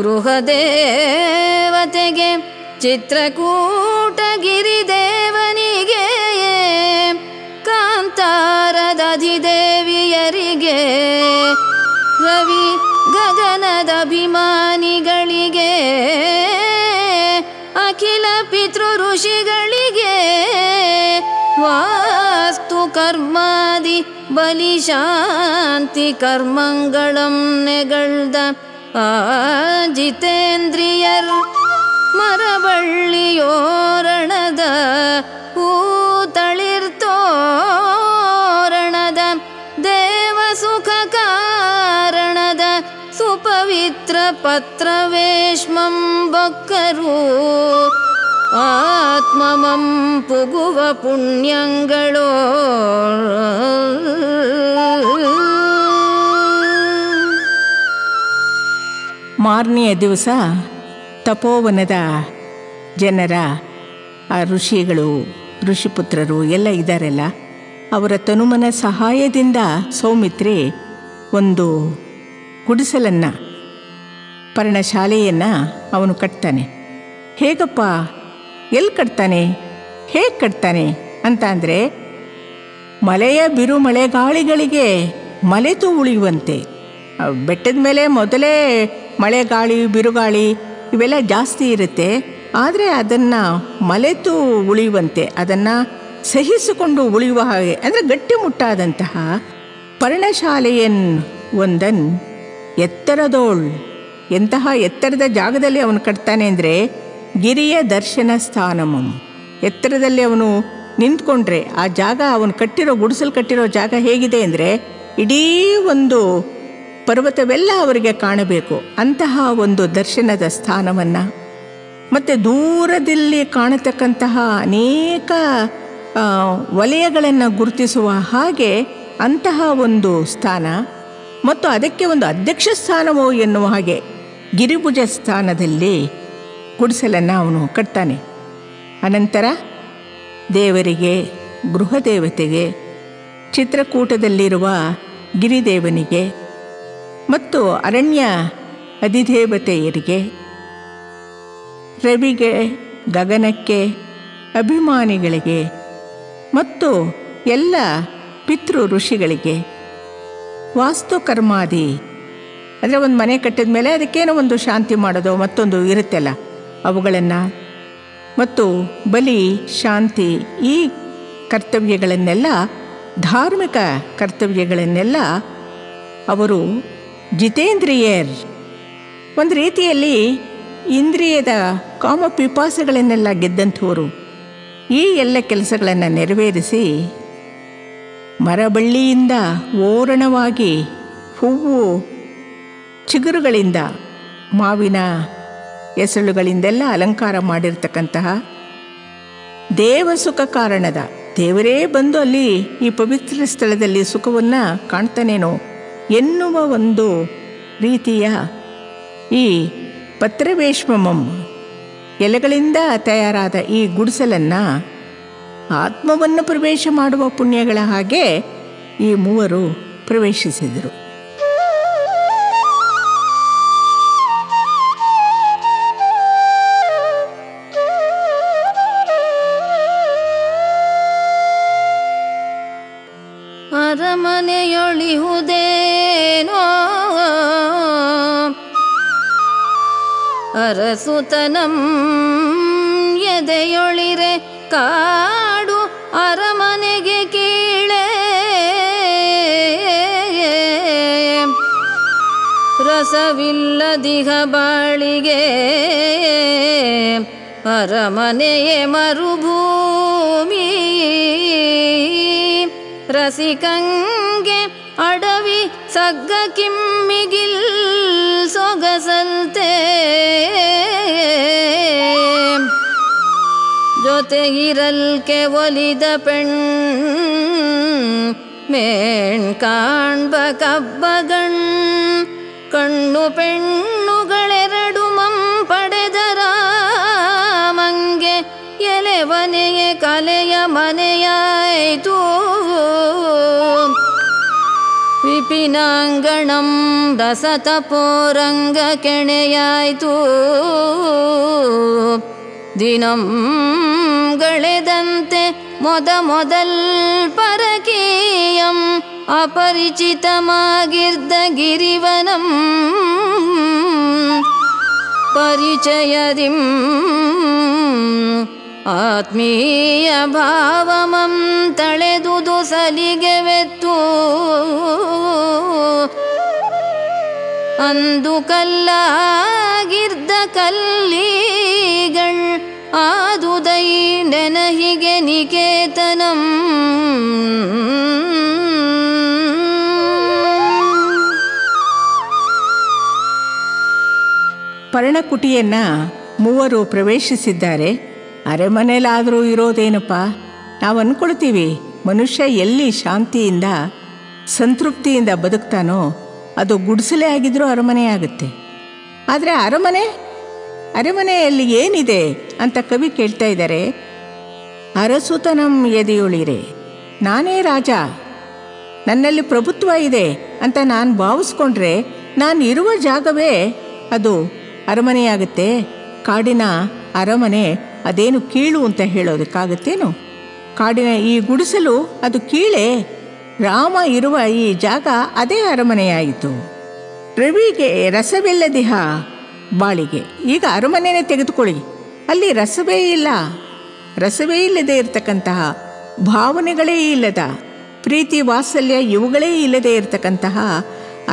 ಗೃಹದೇವತೆಗೆ ಚಿತ್ರಕೂಟಗಿರಿದೇವನಿಗೆ ಕಾಂತಾರದಧಿದೇವಿಯರಿಗೆ ರವಿ ಗಗನದ ಅಭಿಮಾನಿಗಳಿಗೆ ಅಖಿಲ ಪಿತೃ ಋಷಿಗಳಿಗೆ ವಾಸ್ತು ಕರ್ಮಾದಿ ಬಲಿಶಾಂತಿ ಕರ್ಮಂಗಳಂ ನೆಗಳ್ದ ಆ ಜಿತೇಂದ್ರಿಯರ್ ಮರಬಳ್ಳಿಯೋರಣದ ಹೂತಳಿರ್ತೋರಣದ ದೇವ ಸುಖ ಕಾರಣದ ಸುಪವಿತ್ರ ಪತ್ರವೇಶ್ಮಂ ಬೊಕ್ಕರು ಆತ್ಮಮಂ ಪುಗುವ ಪುಣ್ಯಂಗಳೋ. ಮಾರನೆಯ ದಿವಸ ತಪೋವನದ ಜನರ ಆ ಋಷಿಗಳು ಋಷಿಪುತ್ರರು ಎಲ್ಲ ಇದ್ದಾರಲ್ಲ, ಅವರ ತನುಮನ ಸಹಾಯದಿಂದ ಸೌಮಿತ್ರಿ ಒಂದು ಗುಡಿಸಲನ್ನು ಪರ್ಣಶಾಲೆಯನ್ನು ಅವನು ಕಟ್ತಾನೆ. ಹೇಗಪ್ಪ, ಎಲ್ಲಿ ಕಟ್ತಾನೆ, ಹೇಗೆ ಕಟ್ತಾನೆ ಅಂತ ಅಂದರೆ, ಮಲೆಯ ಬಿರು ಮಳೆಗಾಳಿಗಳಿಗೆ ಮಲೆತು ಉಳಿಯುವಂತೆ. ಬೆಟ್ಟದ ಮೇಲೆ ಮೊದಲೇ ಮಳೆಗಾಳಿ ಬಿರುಗಾಳಿ ಇವೆಲ್ಲ ಜಾಸ್ತಿ ಇರುತ್ತೆ, ಆದರೆ ಅದನ್ನು ಮಲೆತು ಉಳಿಯುವಂತೆ, ಅದನ್ನು ಸಹಿಸಿಕೊಂಡು ಉಳಿಯುವ ಹಾಗೆ, ಅಂದರೆ ಗಟ್ಟಿಮುಟ್ಟಾದಂತಹ ಪರ್ಣಶಾಲೆಯನ್ ಒಂದನ್ ಎತ್ತರದೋಳ್. ಎಂತಹ ಎತ್ತರದ ಜಾಗದಲ್ಲಿ ಅವನು ಕಟ್ತಾನೆ ಅಂದರೆ, ಗಿರಿಯ ದರ್ಶನ ಸ್ಥಾನಮಂ. ಎತ್ತರದಲ್ಲಿ ಅವನು ನಿಂತ್ಕೊಂಡ್ರೆ ಆ ಜಾಗ, ಅವನು ಕಟ್ಟಿರೋ ಗುಡಿಸಲು ಕಟ್ಟಿರೋ ಜಾಗ ಹೇಗಿದೆ ಅಂದರೆ ಇಡೀ ಒಂದು ಪರ್ವತವೆಲ್ಲ ಅವರಿಗೆ ಕಾಣಬೇಕು ಅಂತಹ ಒಂದು ದರ್ಶನದ ಸ್ಥಾನವನ್ನು. ಮತ್ತು ದೂರದಲ್ಲಿ ಕಾಣತಕ್ಕಂತಹ ಅನೇಕ ವಲಯಗಳನ್ನು ಗುರುತಿಸುವ ಹಾಗೆ ಅಂತಹ ಒಂದು ಸ್ಥಾನ, ಮತ್ತು ಅದಕ್ಕೆ ಒಂದು ಅಧ್ಯಕ್ಷ ಸ್ಥಾನವೋ ಎನ್ನುವ ಹಾಗೆ ಗಿರಿಭುಜ ಸ್ಥಾನದಲ್ಲಿ ಗುಡಿಸಲನ್ನು ಅವನು ಕಟ್ತಾನೆ. ಅನಂತರ ದೇವರಿಗೆ, ಗೃಹ ದೇವತೆಗೆ, ಚಿತ್ರಕೂಟದಲ್ಲಿರುವ ಗಿರಿದೇವನಿಗೆ ಮತ್ತು ಅರಣ್ಯ ಅಧಿದೇವತೆಯರಿಗೆ, ರವಿಗೆ, ಗಗನಕ್ಕೆ, ಅಭಿಮಾನಿಗಳಿಗೆ ಮತ್ತು ಎಲ್ಲ ಪಿತೃ ಋಷಿಗಳಿಗೆ ವಾಸ್ತುಕರ್ಮಾದಿ. ಅಂದರೆ ಒಂದು ಮನೆ ಕಟ್ಟಿದ ಮೇಲೆ ಅದಕ್ಕೇನೋ ಒಂದು ಶಾಂತಿ ಮಾಡೋದು ಮತ್ತೊಂದು ಇರುತ್ತಲ್ಲ, ಅವುಗಳನ್ನು ಮತ್ತು ಬಲಿ, ಶಾಂತಿ, ಈ ಕರ್ತವ್ಯಗಳನ್ನೆಲ್ಲ, ಧಾರ್ಮಿಕ ಕರ್ತವ್ಯಗಳನ್ನೆಲ್ಲ ಅವರು ಜಿತೇಂದ್ರಿಯರ್. ಒಂದು ರೀತಿಯಲ್ಲಿ ಇಂದ್ರಿಯದ ಕಾಮ ಪಿಪಾಸಗಳನ್ನೆಲ್ಲ ಗೆದ್ದಂಥವರು ಈ ಎಲ್ಲ ಕೆಲಸಗಳನ್ನು ನೆರವೇರಿಸಿ ಮರಬಳ್ಳಿಯಿಂದ ಓರಣವಾಗಿ, ಹೂವು ಚಿಗುರುಗಳಿಂದ, ಮಾವಿನ ಎಸಳುಗಳಿಂದೆಲ್ಲ ಅಲಂಕಾರ ಮಾಡಿರ್ತಕ್ಕಂತಹ ದೇವಸುಖ ಕಾರಣದ ದೇವರೇ ಬಂದು ಅಲ್ಲಿ ಈ ಪವಿತ್ರ ಸ್ಥಳದಲ್ಲಿ ಸುಖವನ್ನು ಕಾಣ್ತಾನೇನೋ ಎನ್ನುವ ಒಂದು ರೀತಿಯ ಈ ಪತ್ರವೇಶ್ಮಮಂ ಎಲೆಗಳಿಂದ ತಯಾರಾದ ಈ ಗುಡಿಸಲನ್ನು ಆತ್ಮವನ್ನು ಪ್ರವೇಶ ಮಾಡುವ ಪುಣ್ಯಗಳ ಹಾಗೆ ಈ ಮೂವರು ಪ್ರವೇಶಿಸಿದರು. ಅರಸುತನಂ ಎದೆಯೊಳಿರೆ ಕಾಡು ಅರಮನೆಗೆ ಕೀಳೆ ರಸವಿಲ್ಲದಿಹ ಬಾಳಿಗೆ ಅರಮನೆಯೇ ಮರುಭೂಮಿ ರಸಿಕಂಗೆ ಅಡವಿ ಸಗ್ಗ ಕಿಮ್ಮಿಗಿಲ್ ಸೊಗಸಂತೆ ಜೊತೆಗಿರಲ್ಕೆ ಒಲಿದ ಪೆಣ್ ಮೇಣ್ ಕಾಣ್ಬ ಕಬ್ಬಗಣ್ ಕಣ್ಣು ಪೆಣ್ಣುಗಳೆರಡು ಮಂ ಪಡೆದರ ಮಂಗೆ ಎಲೆವನೆಯ ಕಲೆಯ ಮನೆಯಾಯಿತು ವಿಪಿನಾಂಗಣಂ ರಸತಪೋರಂಗ ಕೆಣೆಯಾಯಿತು ದಿನಂ ಗಳೆದಂತೆ ಮೊದ ಮೊದಲ್ ಪರಕೀಯಂ ಅಪರಿಚಿತಮಾಗಿರ್ದ ಗಿರಿವನಂ ಪರಿಚಯದಿಂ ಆತ್ಮೀಯ ಭಾವಮಂ ತಳೆದುದು ಸಲಿಗೆವೆತ್ತು ಅಂದು ಕಲ್ಲಾಗಿರ್ದ ಕಲ್ಲಿಗಳ್ ಆದುದೈ ನೆನಹಿಗೆ ನಿಕೇತನಂ ಪರ್ಣಕುಟಿಯನ್ನು ಮೂವರು ಪ್ರವೇಶಿಸಿದ್ದಾರೆ. ಅರೆಮನೆಯಲ್ಲಾದರೂ ಇರೋದೇನಪ್ಪ, ನಾವು ಅಂದ್ಕೊಳ್ತೀವಿ ಮನುಷ್ಯ ಎಲ್ಲಿ ಶಾಂತಿಯಿಂದ ಸಂತೃಪ್ತಿಯಿಂದ ಬದುಕ್ತಾನೋ ಅದು ಗುಡಿಸಲೇ ಆಗಿದ್ರೂ ಅರಮನೆ ಆಗುತ್ತೆ. ಆದರೆ ಅರಮನೆ ಅರಮನೆಯಲ್ಲಿ ಏನಿದೆ ಅಂತ ಕವಿ ಕೇಳ್ತಾ ಇದ್ದಾರೆ. ಅರಸುತನಂ ಎದೆಯುಳಿರೆ, ನಾನೇ ರಾಜ, ನನ್ನಲ್ಲಿ ಪ್ರಭುತ್ವ ಇದೆ ಅಂತ ನಾನು ಭಾವಿಸ್ಕೊಂಡ್ರೆ ನಾನು ಇರುವ ಜಾಗವೇ ಅದು ಅರಮನೆಯಾಗುತ್ತೆ. ಕಾಡಿನ ಅರಮನೆ ಅದೇನು ಕೀಳು ಅಂತ ಹೇಳೋದಕ್ಕಾಗತ್ತೇನು? ಕಾಡಿನ ಈ ಗುಡಿಸಲು ಅದು ಕೀಳೇ. ರಾಮ ಇರುವ ಈ ಜಾಗ ಅದೇ ಅರಮನೆಯಾಯಿತು. ರವಿಗೆ ರಸವಿಲ್ಲದಿಹ ಬಾಳಿಗೆ, ಈಗ ಅರಮನೆಯೇ ತೆಗೆದುಕೊಳ್ಳಿ, ಅಲ್ಲಿ ರಸವೇ ಇಲ್ಲ. ರಸವೇ ಇಲ್ಲದೆ ಇರತಕ್ಕಂತಹ, ಭಾವನೆಗಳೇ ಇಲ್ಲದ, ಪ್ರೀತಿ ವಾತ್ಸಲ್ಯ ಇವುಗಳೇ ಇಲ್ಲದೆ ಇರತಕ್ಕಂತಹ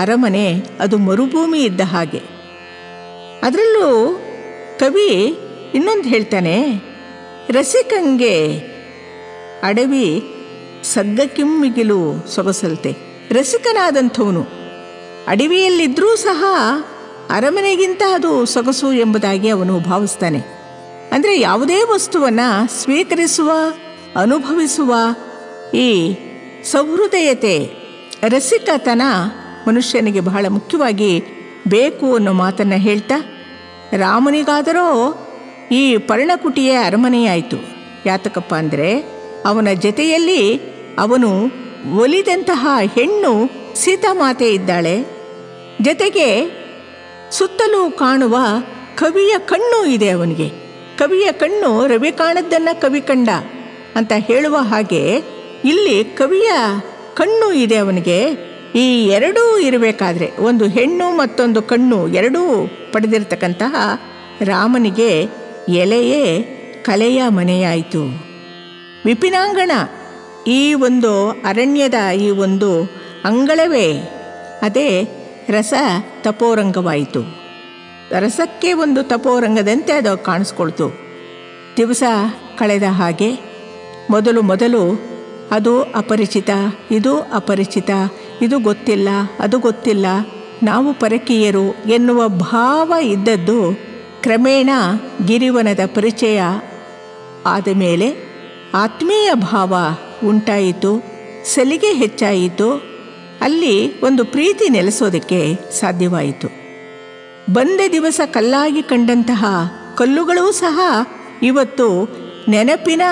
ಅರಮನೆ ಅದು ಮರುಭೂಮಿ ಇದ್ದ ಹಾಗೆ. ಅದರಲ್ಲೂ ಕವಿ ಇನ್ನೊಂದು ಹೇಳ್ತಾನೆ, ರಸಿಕಂಗೆ ಅಡವಿ ಸಗ್ಗಕ್ಕಿಮ್ಮಿಗಿಲು ಸೊಗಸಲ್ತೆ. ರಸಿಕನಾದಂಥವನು ಅಡವಿಯಲ್ಲಿದ್ದರೂ ಸಹ ಅರಮನೆಗಿಂತ ಅದು ಸೊಗಸು ಎಂಬುದಾಗಿ ಅವನು ಭಾವಿಸ್ತಾನೆ. ಅಂದರೆ ಯಾವುದೇ ವಸ್ತುವನ್ನು ಸ್ವೀಕರಿಸುವ, ಅನುಭವಿಸುವ ಈ ಸೌಹೃದಯತೆ, ರಸಿಕತನ ಮನುಷ್ಯನಿಗೆ ಬಹಳ ಮುಖ್ಯವಾಗಿ ಬೇಕು ಅನ್ನೋ ಮಾತನ್ನು ಹೇಳ್ತಾ, ರಾಮನಿಗಾದರೂ ಈ ಪರ್ಣಕುಟಿಯ ಅರಮನೆಯಾಯಿತು. ಯಾತಕಪ್ಪ ಅಂದರೆ ಅವನ ಜೊತೆಯಲ್ಲಿ ಅವನು ಒಲಿದಂತಹ ಹೆಣ್ಣು ಸೀತಾಮಾತೆ ಇದ್ದಾಳೆ, ಜೊತೆಗೆ ಸುತ್ತಲೂ ಕಾಣುವ ಕವಿಯ ಕಣ್ಣು ಇದೆ ಅವನಿಗೆ. ಕವಿಯ ಕಣ್ಣು, ರವಿ ಕಾಣದ್ದನ್ನು ಕವಿ ಕಂಡ ಅಂತ ಹೇಳುವ ಹಾಗೆ ಇಲ್ಲಿ ಕವಿಯ ಕಣ್ಣು ಇದೆ ಅವನಿಗೆ. ಈ ಎರಡೂ ಇರಬೇಕಾದ್ರೆ, ಒಂದು ಹೆಣ್ಣು ಮತ್ತೊಂದು ಕಣ್ಣು ಎರಡೂ ಪಡೆದಿರತಕ್ಕಂತಹ ರಾಮನಿಗೆ ಎಲೆಯೇ ಕಲೆಯ ಮನೆಯಾಯಿತು. ವಿಪಿನಾಂಗಣ, ಈ ಒಂದು ಅರಣ್ಯದ ಈ ಒಂದು ಅಂಗಳವೇ ಅದೇ ರಸ ತಪೋರಂಗವಾಯಿತು. ರಸಕ್ಕೆ ಒಂದು ತಪೋರಂಗದಂತೆ ಅದು ಕಾಣಿಸ್ಕೊಳ್ತು. ದಿವಸ ಕಳೆದ ಹಾಗೆ. ಮೊದಲು ಮೊದಲು ಅದು ಅಪರಿಚಿತ, ಇದು ಅಪರಿಚಿತ, ಇದು ಗೊತ್ತಿಲ್ಲ, ಅದು ಗೊತ್ತಿಲ್ಲ, ನಾವು ಪರಕೀಯರು ಎನ್ನುವ ಭಾವ ಇದ್ದದ್ದು ಕ್ರಮೇಣ ಗಿರಿವನದ ಪರಿಚಯ ಆದ ಮೇಲೆ ಆತ್ಮೀಯ ಭಾವ ಉಂಟಾಯಿತು, ಸಲಿಗೆ ಹೆಚ್ಚಾಯಿತು, ಅಲ್ಲಿ ಒಂದು ಪ್ರೀತಿ ನೆಲೆಸೋದಕ್ಕೆ ಸಾಧ್ಯವಾಯಿತು. ಬಂದ ದಿವಸ ಕಲ್ಲಾಗಿ ಕಂಡಂತಹ ಕಲ್ಲುಗಳೂ ಸಹ ಇವತ್ತು ನೆನಪಿನ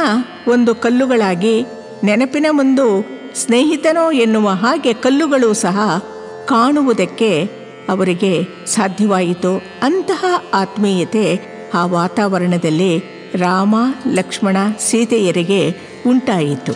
ಒಂದು ಕಲ್ಲುಗಳಾಗಿ, ನೆನಪಿನ ಒಂದು ಸ್ನೇಹಿತನೋ ಎನ್ನುವ ಹಾಗೆ ಕಲ್ಲುಗಳು ಸಹ ಕಾಣುವುದಕ್ಕೆ ಅವರಿಗೆ ಸಾಧ್ಯವಾಯಿತು. ಅಂತಹ ಆತ್ಮೀಯತೆ ಆ ವಾತಾವರಣದಲ್ಲಿ ರಾಮ ಲಕ್ಷ್ಮಣ ಸೀತೆಯರಿಗೆ ಉಂಟಾಯಿತು.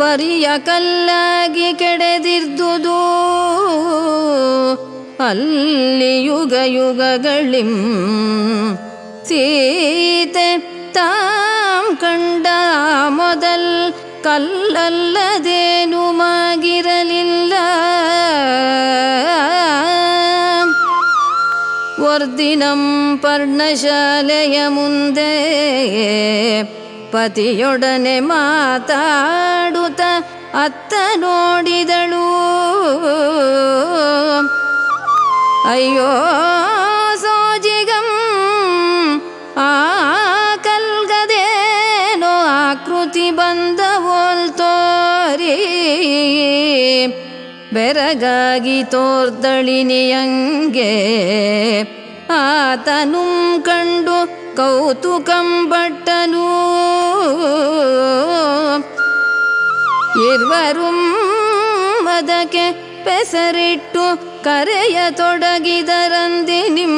ಬರಿಯ ಕಲ್ಲಾಗಿ ಕೆಡೆದಿರ್ದುದು ಅಲ್ಲಿ ಯುಗ ಯುಗಗಳಿಂ ಸೀತೆ ತಾಂ ಕಂಡ ಮೊದಲ್ ಕಲ್ಲಲ್ಲದೇನು ಮಾಗಿರಲಿಲ್ಲ. ವರ್ದಿನಂ ಪರ್ಣಶಾಲೆಯ ಮುಂದೆ ಪತಿಯೊಡನೆ ಮಾತಾಡುತ್ತ ಅತ್ತ ನೋಡಿದಳು. ಅಯ್ಯೋ ಸೋಜಿಗಂ ಆ ಕಲ್ಗದೇನೋ ಆಕೃತಿ ಬಂದವೋಲ್ತೋರಿ ಬೆರಗಾಗಿ ತೋರ್ದಳಿನಿಯಂಗೆ ಆತನು ಕಂಡು ಕೌತುಕಂ ಬಟ್ಟನು. ಇರುವರು ಅದಕ್ಕೆ ಪೆಸರಿಟ್ಟು ಕರೆಯ ತೊಡಗಿದರಂದಿನಿಂ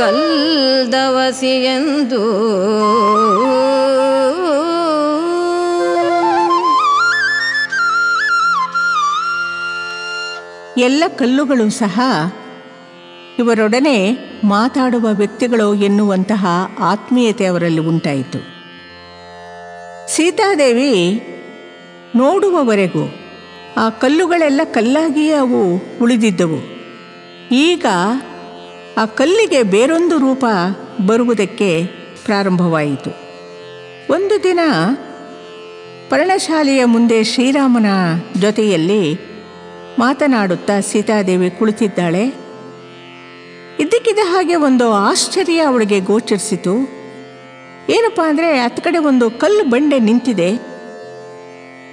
ಕಲ್ದವಸಿಯಂದು. ಎಲ್ಲ ಕಲ್ಲುಗಳು ಸಹ ಇವರೊಡನೆ ಮಾತಾಡುವ ವ್ಯಕ್ತಿಗಳು ಎನ್ನುವಂತಹ ಆತ್ಮೀಯತೆ ಅವರಲ್ಲಿ ಉಂಟಾಯಿತು. ಸೀತಾದೇವಿ ನೋಡುವವರೆಗೂ ಆ ಕಲ್ಲುಗಳೆಲ್ಲ ಕಲ್ಲಾಗಿಯೇ ಅವು ಉಳಿದಿದ್ದವು. ಈಗ ಆ ಕಲ್ಲಿಗೆ ಬೇರೊಂದು ರೂಪ ಬರುವುದಕ್ಕೆ ಪ್ರಾರಂಭವಾಯಿತು. ಒಂದು ದಿನ ಪರ್ಣಶಾಲೆಯ ಮುಂದೆ ಶ್ರೀರಾಮನ ಜೊತೆಯಲ್ಲಿ ಮಾತನಾಡುತ್ತಾ ಸೀತಾದೇವಿ ಕುಳಿತಿದ್ದಾಳೆ. ಇದ್ದಕ್ಕಿದ್ದ ಹಾಗೆ ಒಂದು ಆಶ್ಚರ್ಯ ಅವಳಿಗೆ ಗೋಚರಿಸಿತು. ಏನಪ್ಪ ಅಂದರೆ, ಹತ್ತು ಕಡೆ ಒಂದು ಕಲ್ಲು ಬಂಡೆ ನಿಂತಿದೆ.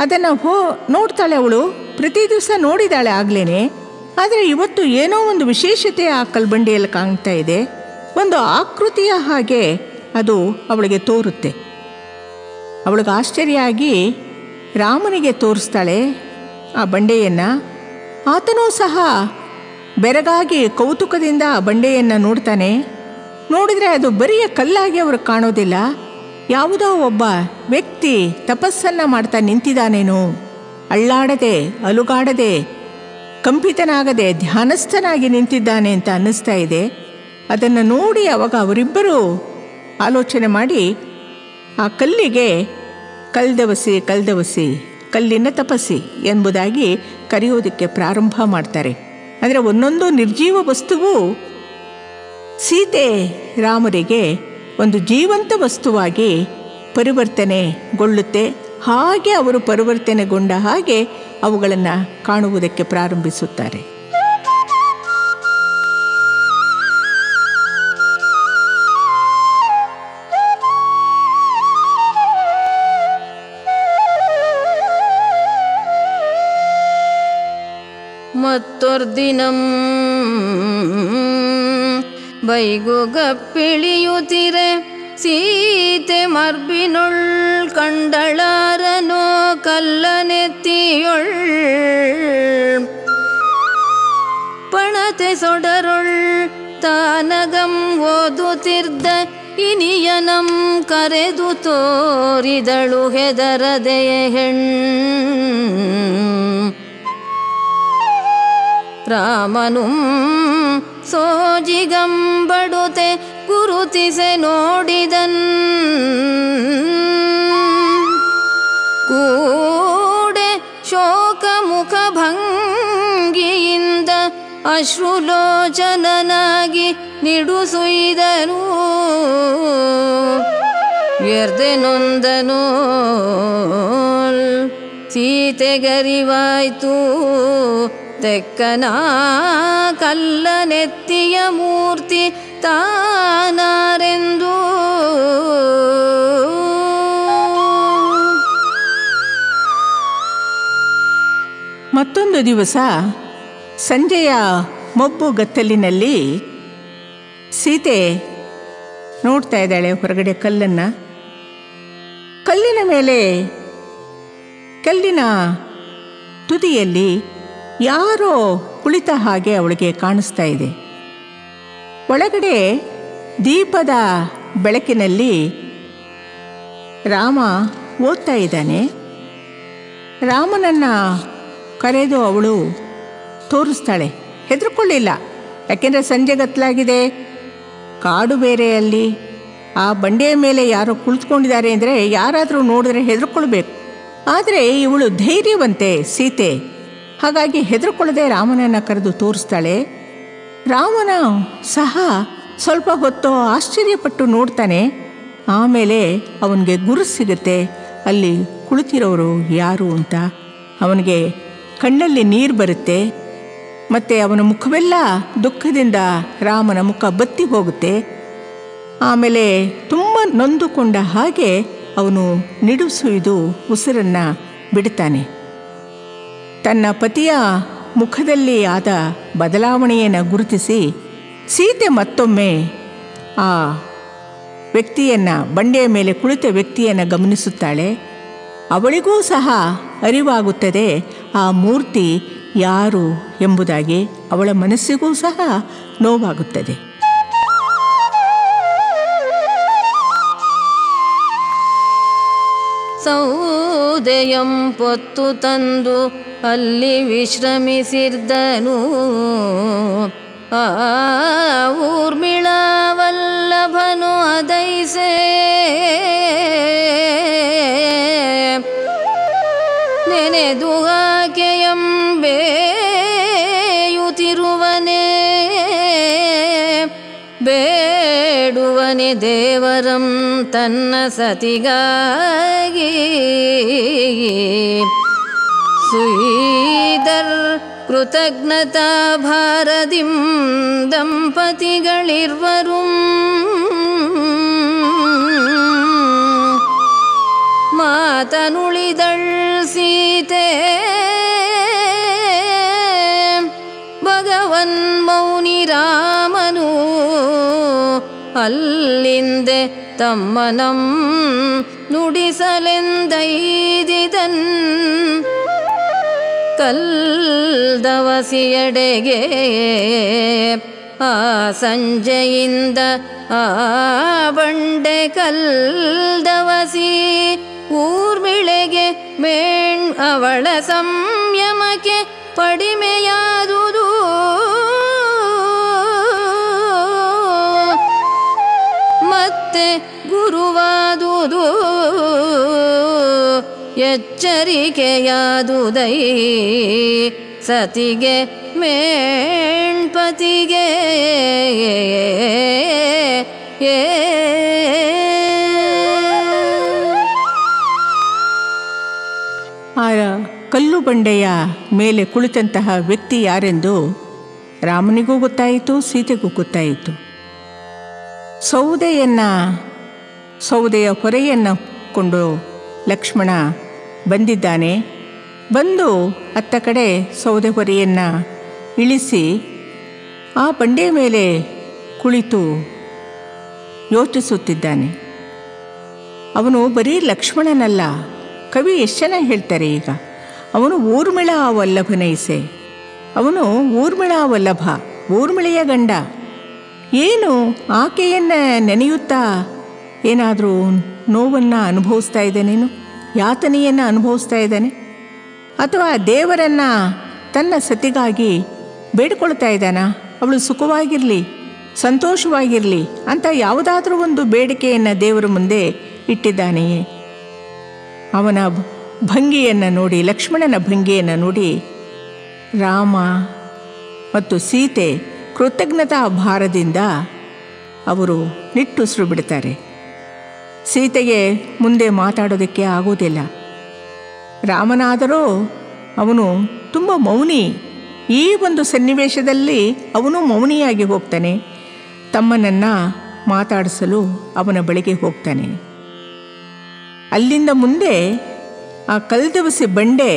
ಅದನ್ನು ಹೋ ನೋಡ್ತಾಳೆ ಅವಳು. ಪ್ರತಿ ದಿವಸ ನೋಡಿದಾಳೆ ಆಗ್ಲೇ. ಆದರೆ ಇವತ್ತು ಏನೋ ಒಂದು ವಿಶೇಷತೆ ಆ ಕಲ್ಲು ಬಂಡೆಯಲ್ಲಿ ಕಾಣ್ತಾ ಇದೆ. ಒಂದು ಆಕೃತಿಯ ಹಾಗೆ ಅದು ಅವಳಿಗೆ ತೋರುತ್ತೆ. ಅವಳಿಗೆ ಆಶ್ಚರ್ಯ ಆಗಿ ರಾಮನಿಗೆ ತೋರಿಸ್ತಾಳೆ ಆ ಬಂಡೆಯನ್ನು. ಆತನೂ ಸಹ ಬೆರಗಾಗಿ ಕೌತುಕದಿಂದ ಆ ಬಂಡೆಯನ್ನು ನೋಡ್ತಾನೆ. ನೋಡಿದರೆ ಅದು ಬರಿಯ ಕಲ್ಲಾಗಿ ಅವ್ರಿಗೆ ಕಾಣೋದಿಲ್ಲ. ಯಾವುದೋ ಒಬ್ಬ ವ್ಯಕ್ತಿ ತಪಸ್ಸನ್ನು ಮಾಡ್ತಾ ನಿಂತಿದ್ದಾನೇನೋ, ಅಳ್ಳಾಡದೆ ಅಲುಗಾಡದೆ ಕಂಪಿತನಾಗದೆ ಧ್ಯಾನಸ್ಥನಾಗಿ ನಿಂತಿದ್ದಾನೆ ಅಂತ ಅನ್ನಿಸ್ತಾ ಇದೆ. ಅದನ್ನು ನೋಡಿ ಅವಾಗ ಅವರಿಬ್ಬರೂ ಆಲೋಚನೆ ಮಾಡಿ ಆ ಕಲ್ಲಿಗೆ ಕಲ್ದವಸಿ ಕಲ್ದವಸಿ ಕಲ್ಲಿನ ತಪಸ್ಸಿ ಎಂಬುದಾಗಿ ಕರೆಯೋದಕ್ಕೆ ಪ್ರಾರಂಭ ಮಾಡ್ತಾರೆ. ಅಂದರೆ ಒಂದೊಂದು ನಿರ್ಜೀವ ವಸ್ತುವು ಸೀತೆ ರಾಮರಿಗೆ ಒಂದು ಜೀವಂತ ವಸ್ತುವಾಗಿ ಪರಿವರ್ತನೆಗೊಳ್ಳುತ್ತೆ. ಹಾಗೆ ಅವರು ಪರಿವರ್ತನೆಗೊಂಡ ಹಾಗೆ ಅವುಗಳನ್ನು ಕಾಣುವುದಕ್ಕೆ ಪ್ರಾರಂಭಿಸುತ್ತಾರೆ. ಮತ್ತೊರ್ದಿನಂ ಬೈಗುಗಪ್ಪಿಳಿಯುತ್ತಿರೆ ಸೀತೆ ಮರ್ಬಿನೊಳ್ ಕಂಡಳಾರನೋ ಕಲ್ಲನೆತ್ತಿಯೊಳ್ ಪಣತೆ ಸೊಡರೊಳ್ ತಾನಗಂ ಓದುತ್ತಿರ್ದ ಇನಿಯನಂ ಕರೆದು ತೋರಿದಳು ಹೆದರದೆಯ ಹೆಣ್ ರಾಮನುಂ ಸೋಜಿಗಂಬಡುತೆ ಗುರುತಿಸೆ ನೋಡಿದನ್ ಕೂಡೆ ಶೋಕ ಮುಖ ಭಂಗಿಯಿಂದ ಅಶ್ರುಲೋಚನನಾಗಿ ನಿಡುಸುಯಿದನು ವ್ಯರ್ಧೆ ನೊಂದನು ಸೀತೆಗರಿವಾಯ್ತು ತೆಕ್ಕನ ಕಲ್ಲನೆತ್ತಿಯ ಮೂರ್ತಿ ತಾನಾರೆಂದು ಮತ್ತೊಂದು ದಿವಸ ಸಂಜೆಯ ಮಬ್ಬು ಗತ್ತಲಿನಲ್ಲಿ ಸೀತೆ ನೋಡ್ತಾ ಇದ್ದಾಳೆ ಹೊರಗಡೆ ಕಲ್ಲನ್ನು. ಕಲ್ಲಿನ ಮೇಲೆ ಕಲ್ಲಿನ ತುದಿಯಲ್ಲಿ ಯಾರೋ ಕುಳಿತ ಹಾಗೆ ಅವಳಿಗೆ ಕಾಣಿಸ್ತಾ ಇದೆ. ಒಳಗಡೆ ದೀಪದ ಬೆಳಕಿನಲ್ಲಿ ರಾಮ ಓದ್ತಾ ಇದ್ದಾನೆ. ರಾಮನನ್ನು ಕರೆದು ಅವಳು ತೋರಿಸ್ತಾಳೆ. ಹೆದರ್ಕೊಳ್ಳಿಲ್ಲ, ಯಾಕೆಂದರೆ ಸಂಜೆ ಗತ್ತಲಾಗಿದೆ, ಕಾಡು ಬೇರೆಯಲ್ಲಿ. ಆ ಬಂಡೆಯ ಮೇಲೆ ಯಾರೋ ಕುಳಿತುಕೊಂಡಿದ್ದಾರೆ ಅಂದರೆ ಯಾರಾದರೂ ನೋಡಿದ್ರೆ ಹೆದರ್ಕೊಳ್ಬೇಕು. ಆದರೆ ಇವಳು ಧೈರ್ಯವಂತೆ ಸೀತೆ, ಹಾಗಾಗಿ ಹೆದರ್ಕೊಳ್ಳದೆ ರಾಮನನ್ನು ಕರೆದು ತೋರಿಸ್ತಾಳೆ. ರಾಮನ ಸಹ ಸ್ವಲ್ಪ ಹೊತ್ತು ಆಶ್ಚರ್ಯಪಟ್ಟು ನೋಡ್ತಾನೆ. ಆಮೇಲೆ ಅವನಿಗೆ ಗುರು ಸಿಗುತ್ತೆ, ಅಲ್ಲಿ ಕುಳಿತಿರೋರು ಯಾರು ಅಂತ. ಅವನಿಗೆ ಕಣ್ಣಲ್ಲಿ ನೀರು ಬರುತ್ತೆ ಮತ್ತು ಅವನ ಮುಖವೆಲ್ಲ ದುಃಖದಿಂದ ರಾಮನ ಮುಖ ಬತ್ತಿ ಹೋಗುತ್ತೆ. ಆಮೇಲೆ ತುಂಬ ನೊಂದುಕೊಂಡ ಹಾಗೆ ಅವನು ನಿಡುಸುಯ್ದು ಉಸಿರನ್ನು ಬಿಡ್ತಾನೆ. ತನ್ನ ಪತಿಯ ಮುಖದಲ್ಲಿ ಆದ ಬದಲಾವಣೆಯನ್ನು ಗುರುತಿಸಿ ಸೀತೆ ಮತ್ತೊಮ್ಮೆ ಆ ವ್ಯಕ್ತಿಯನ್ನು, ಬಂಡೆಯ ಮೇಲೆ ಕುಳಿತ ವ್ಯಕ್ತಿಯನ್ನು ಗಮನಿಸುತ್ತಾಳೆ. ಅವಳಿಗೂ ಸಹ ಅರಿವಾಗುತ್ತದೆ ಆ ಮೂರ್ತಿ ಯಾರು ಎಂಬುದಾಗಿ. ಅವಳ ಮನಸ್ಸಿಗೂ ಸಹ ನೋವಾಗುತ್ತದೆ. ಸೌದಯಂ ಪೊತ್ತು ತಂದು ಅಲ್ಲಿ ವಿಶ್ರಮಿಸಿರ್ದನು ಆ ಊರ್ಮಿಳಾವಲ್ಲಭನು ಅದೈಸೆ ನೆನೆದು ಆಕೆಯಂಬೇಯುತ್ತಿರುವನೇ ಬೇಡುವನೆ ದೇವರಂ ತನ್ನ ಸತಿಗಾಗಿ ಸುಯಿದರ್ कृतज्ञता भारतीं दंपतिगळिर्वरुं मातनुळिदळ् सीते भगवन् मौनि रामनु अल्लिंदे तम्मनं नुडिसलेंदैदिदन् ಕಲ್ದವಸಿಯಡೆಗೆ ಆ ಸಂಜೆಯಿಂದ ಆ ಬಂಡೆ ಕಲ್ದವಸಿ ಊರ್ಮಿಳೆಗೆ ಮೇಣ್ ಅವಳ ಸಂಯಮಕ್ಕೆ ಕಡಿಮೆಯಾದುದು ಮತ್ತೆ ಗುರುವಾದುದು ಎಚ್ಚರಿಕೆಯಾದುದೈ ಸತಿಗೆ ಮೇಣಪತಿಗೆ ಆ ಕಲ್ಲು ಬಂಡೆಯ ಮೇಲೆ ಕುಳಿತಂತಹ ವ್ಯಕ್ತಿ ಯಾರೆಂದು ರಾಮನಿಗೂ ಗೊತ್ತಾಯಿತು, ಸೀತೆಗೂ ಗೊತ್ತಾಯಿತು. ಸೌದೆಯನ್ನು ಸೌದೆಯ ಹೊರೆಯನ್ನು ಕೊಂಡು ಲಕ್ಷ್ಮಣ ಬಂದಿದ್ದಾನೆ. ಬಂದು ಅತ್ತ ಕಡೆ ಸೌದೆ ಹೊರೆಯನ್ನು ಇಳಿಸಿ ಆ ಬಂಡೆ ಮೇಲೆ ಕುಳಿತು ಯೋಚಿಸುತ್ತಿದ್ದಾನೆ. ಅವನು ಬರೀ ಲಕ್ಷ್ಮಣನಲ್ಲ, ಕವಿ ಎಷ್ಟು ಜನ ಹೇಳ್ತಾರೆ ಈಗ, ಅವನು ಊರ್ಮಿಳ ವಲ್ಲಭನೈಸೆ, ಅವನು ಊರ್ಮಿಳ ವಲ್ಲಭ, ಊರ್ಮಿಳೆಯ ಗಂಡ. ಏನು ಆಕೆಯನ್ನು ನೆನೆಯುತ್ತಾ ಏನಾದರೂ ನೋವನ್ನು ಅನುಭವಿಸ್ತಾ ಇದ್ದಾನೇನು, ಯಾತನೆಯನ್ನು ಅನುಭವಿಸ್ತಾ ಇದ್ದಾನೆ, ಅಥವಾ ದೇವರನ್ನು ತನ್ನ ಸತಿಗಾಗಿ ಬೇಡಿಕೊಳ್ತಾ ಇದ್ದಾನ, ಅವಳು ಸುಖವಾಗಿರಲಿ ಸಂತೋಷವಾಗಿರಲಿ ಅಂತ ಯಾವುದಾದ್ರೂ ಒಂದು ಬೇಡಿಕೆಯನ್ನು ದೇವರ ಮುಂದೆ ಇಟ್ಟಿದ್ದಾನೆಯೇ? ಅವನ ಭಂಗಿಯನ್ನು ನೋಡಿ, ಲಕ್ಷ್ಮಣನ ಭಂಗಿಯನ್ನು ನೋಡಿ ರಾಮ ಮತ್ತು ಸೀತೆ ಕೃತಜ್ಞತಾ ಭಾರದಿಂದ ಅವರು ನಿಟ್ಟುಸಿರು ಬಿಡ್ತಾರೆ. ಸೀತೆಗೆ ಮುಂದೆ ಮಾತಾಡೋದಕ್ಕೆ ಆಗೋದಿಲ್ಲ. ರಾಮನಾದರೂ ಅವನು ತುಂಬ ಮೌನಿ. ಈ ಒಂದು ಸನ್ನಿವೇಶದಲ್ಲಿ ಅವನು ಮೌನಿಯಾಗಿ ಹೋಗ್ತಾನೆ. ತಮ್ಮನನ್ನು ಮಾತಾಡಿಸಲು ಅವನ ಬಳಿಗೆ ಹೋಗ್ತಾನೆ. ಅಲ್ಲಿಂದ ಮುಂದೆ ಆ ಕಲ್ದವಸಿ ಬಂಡೆ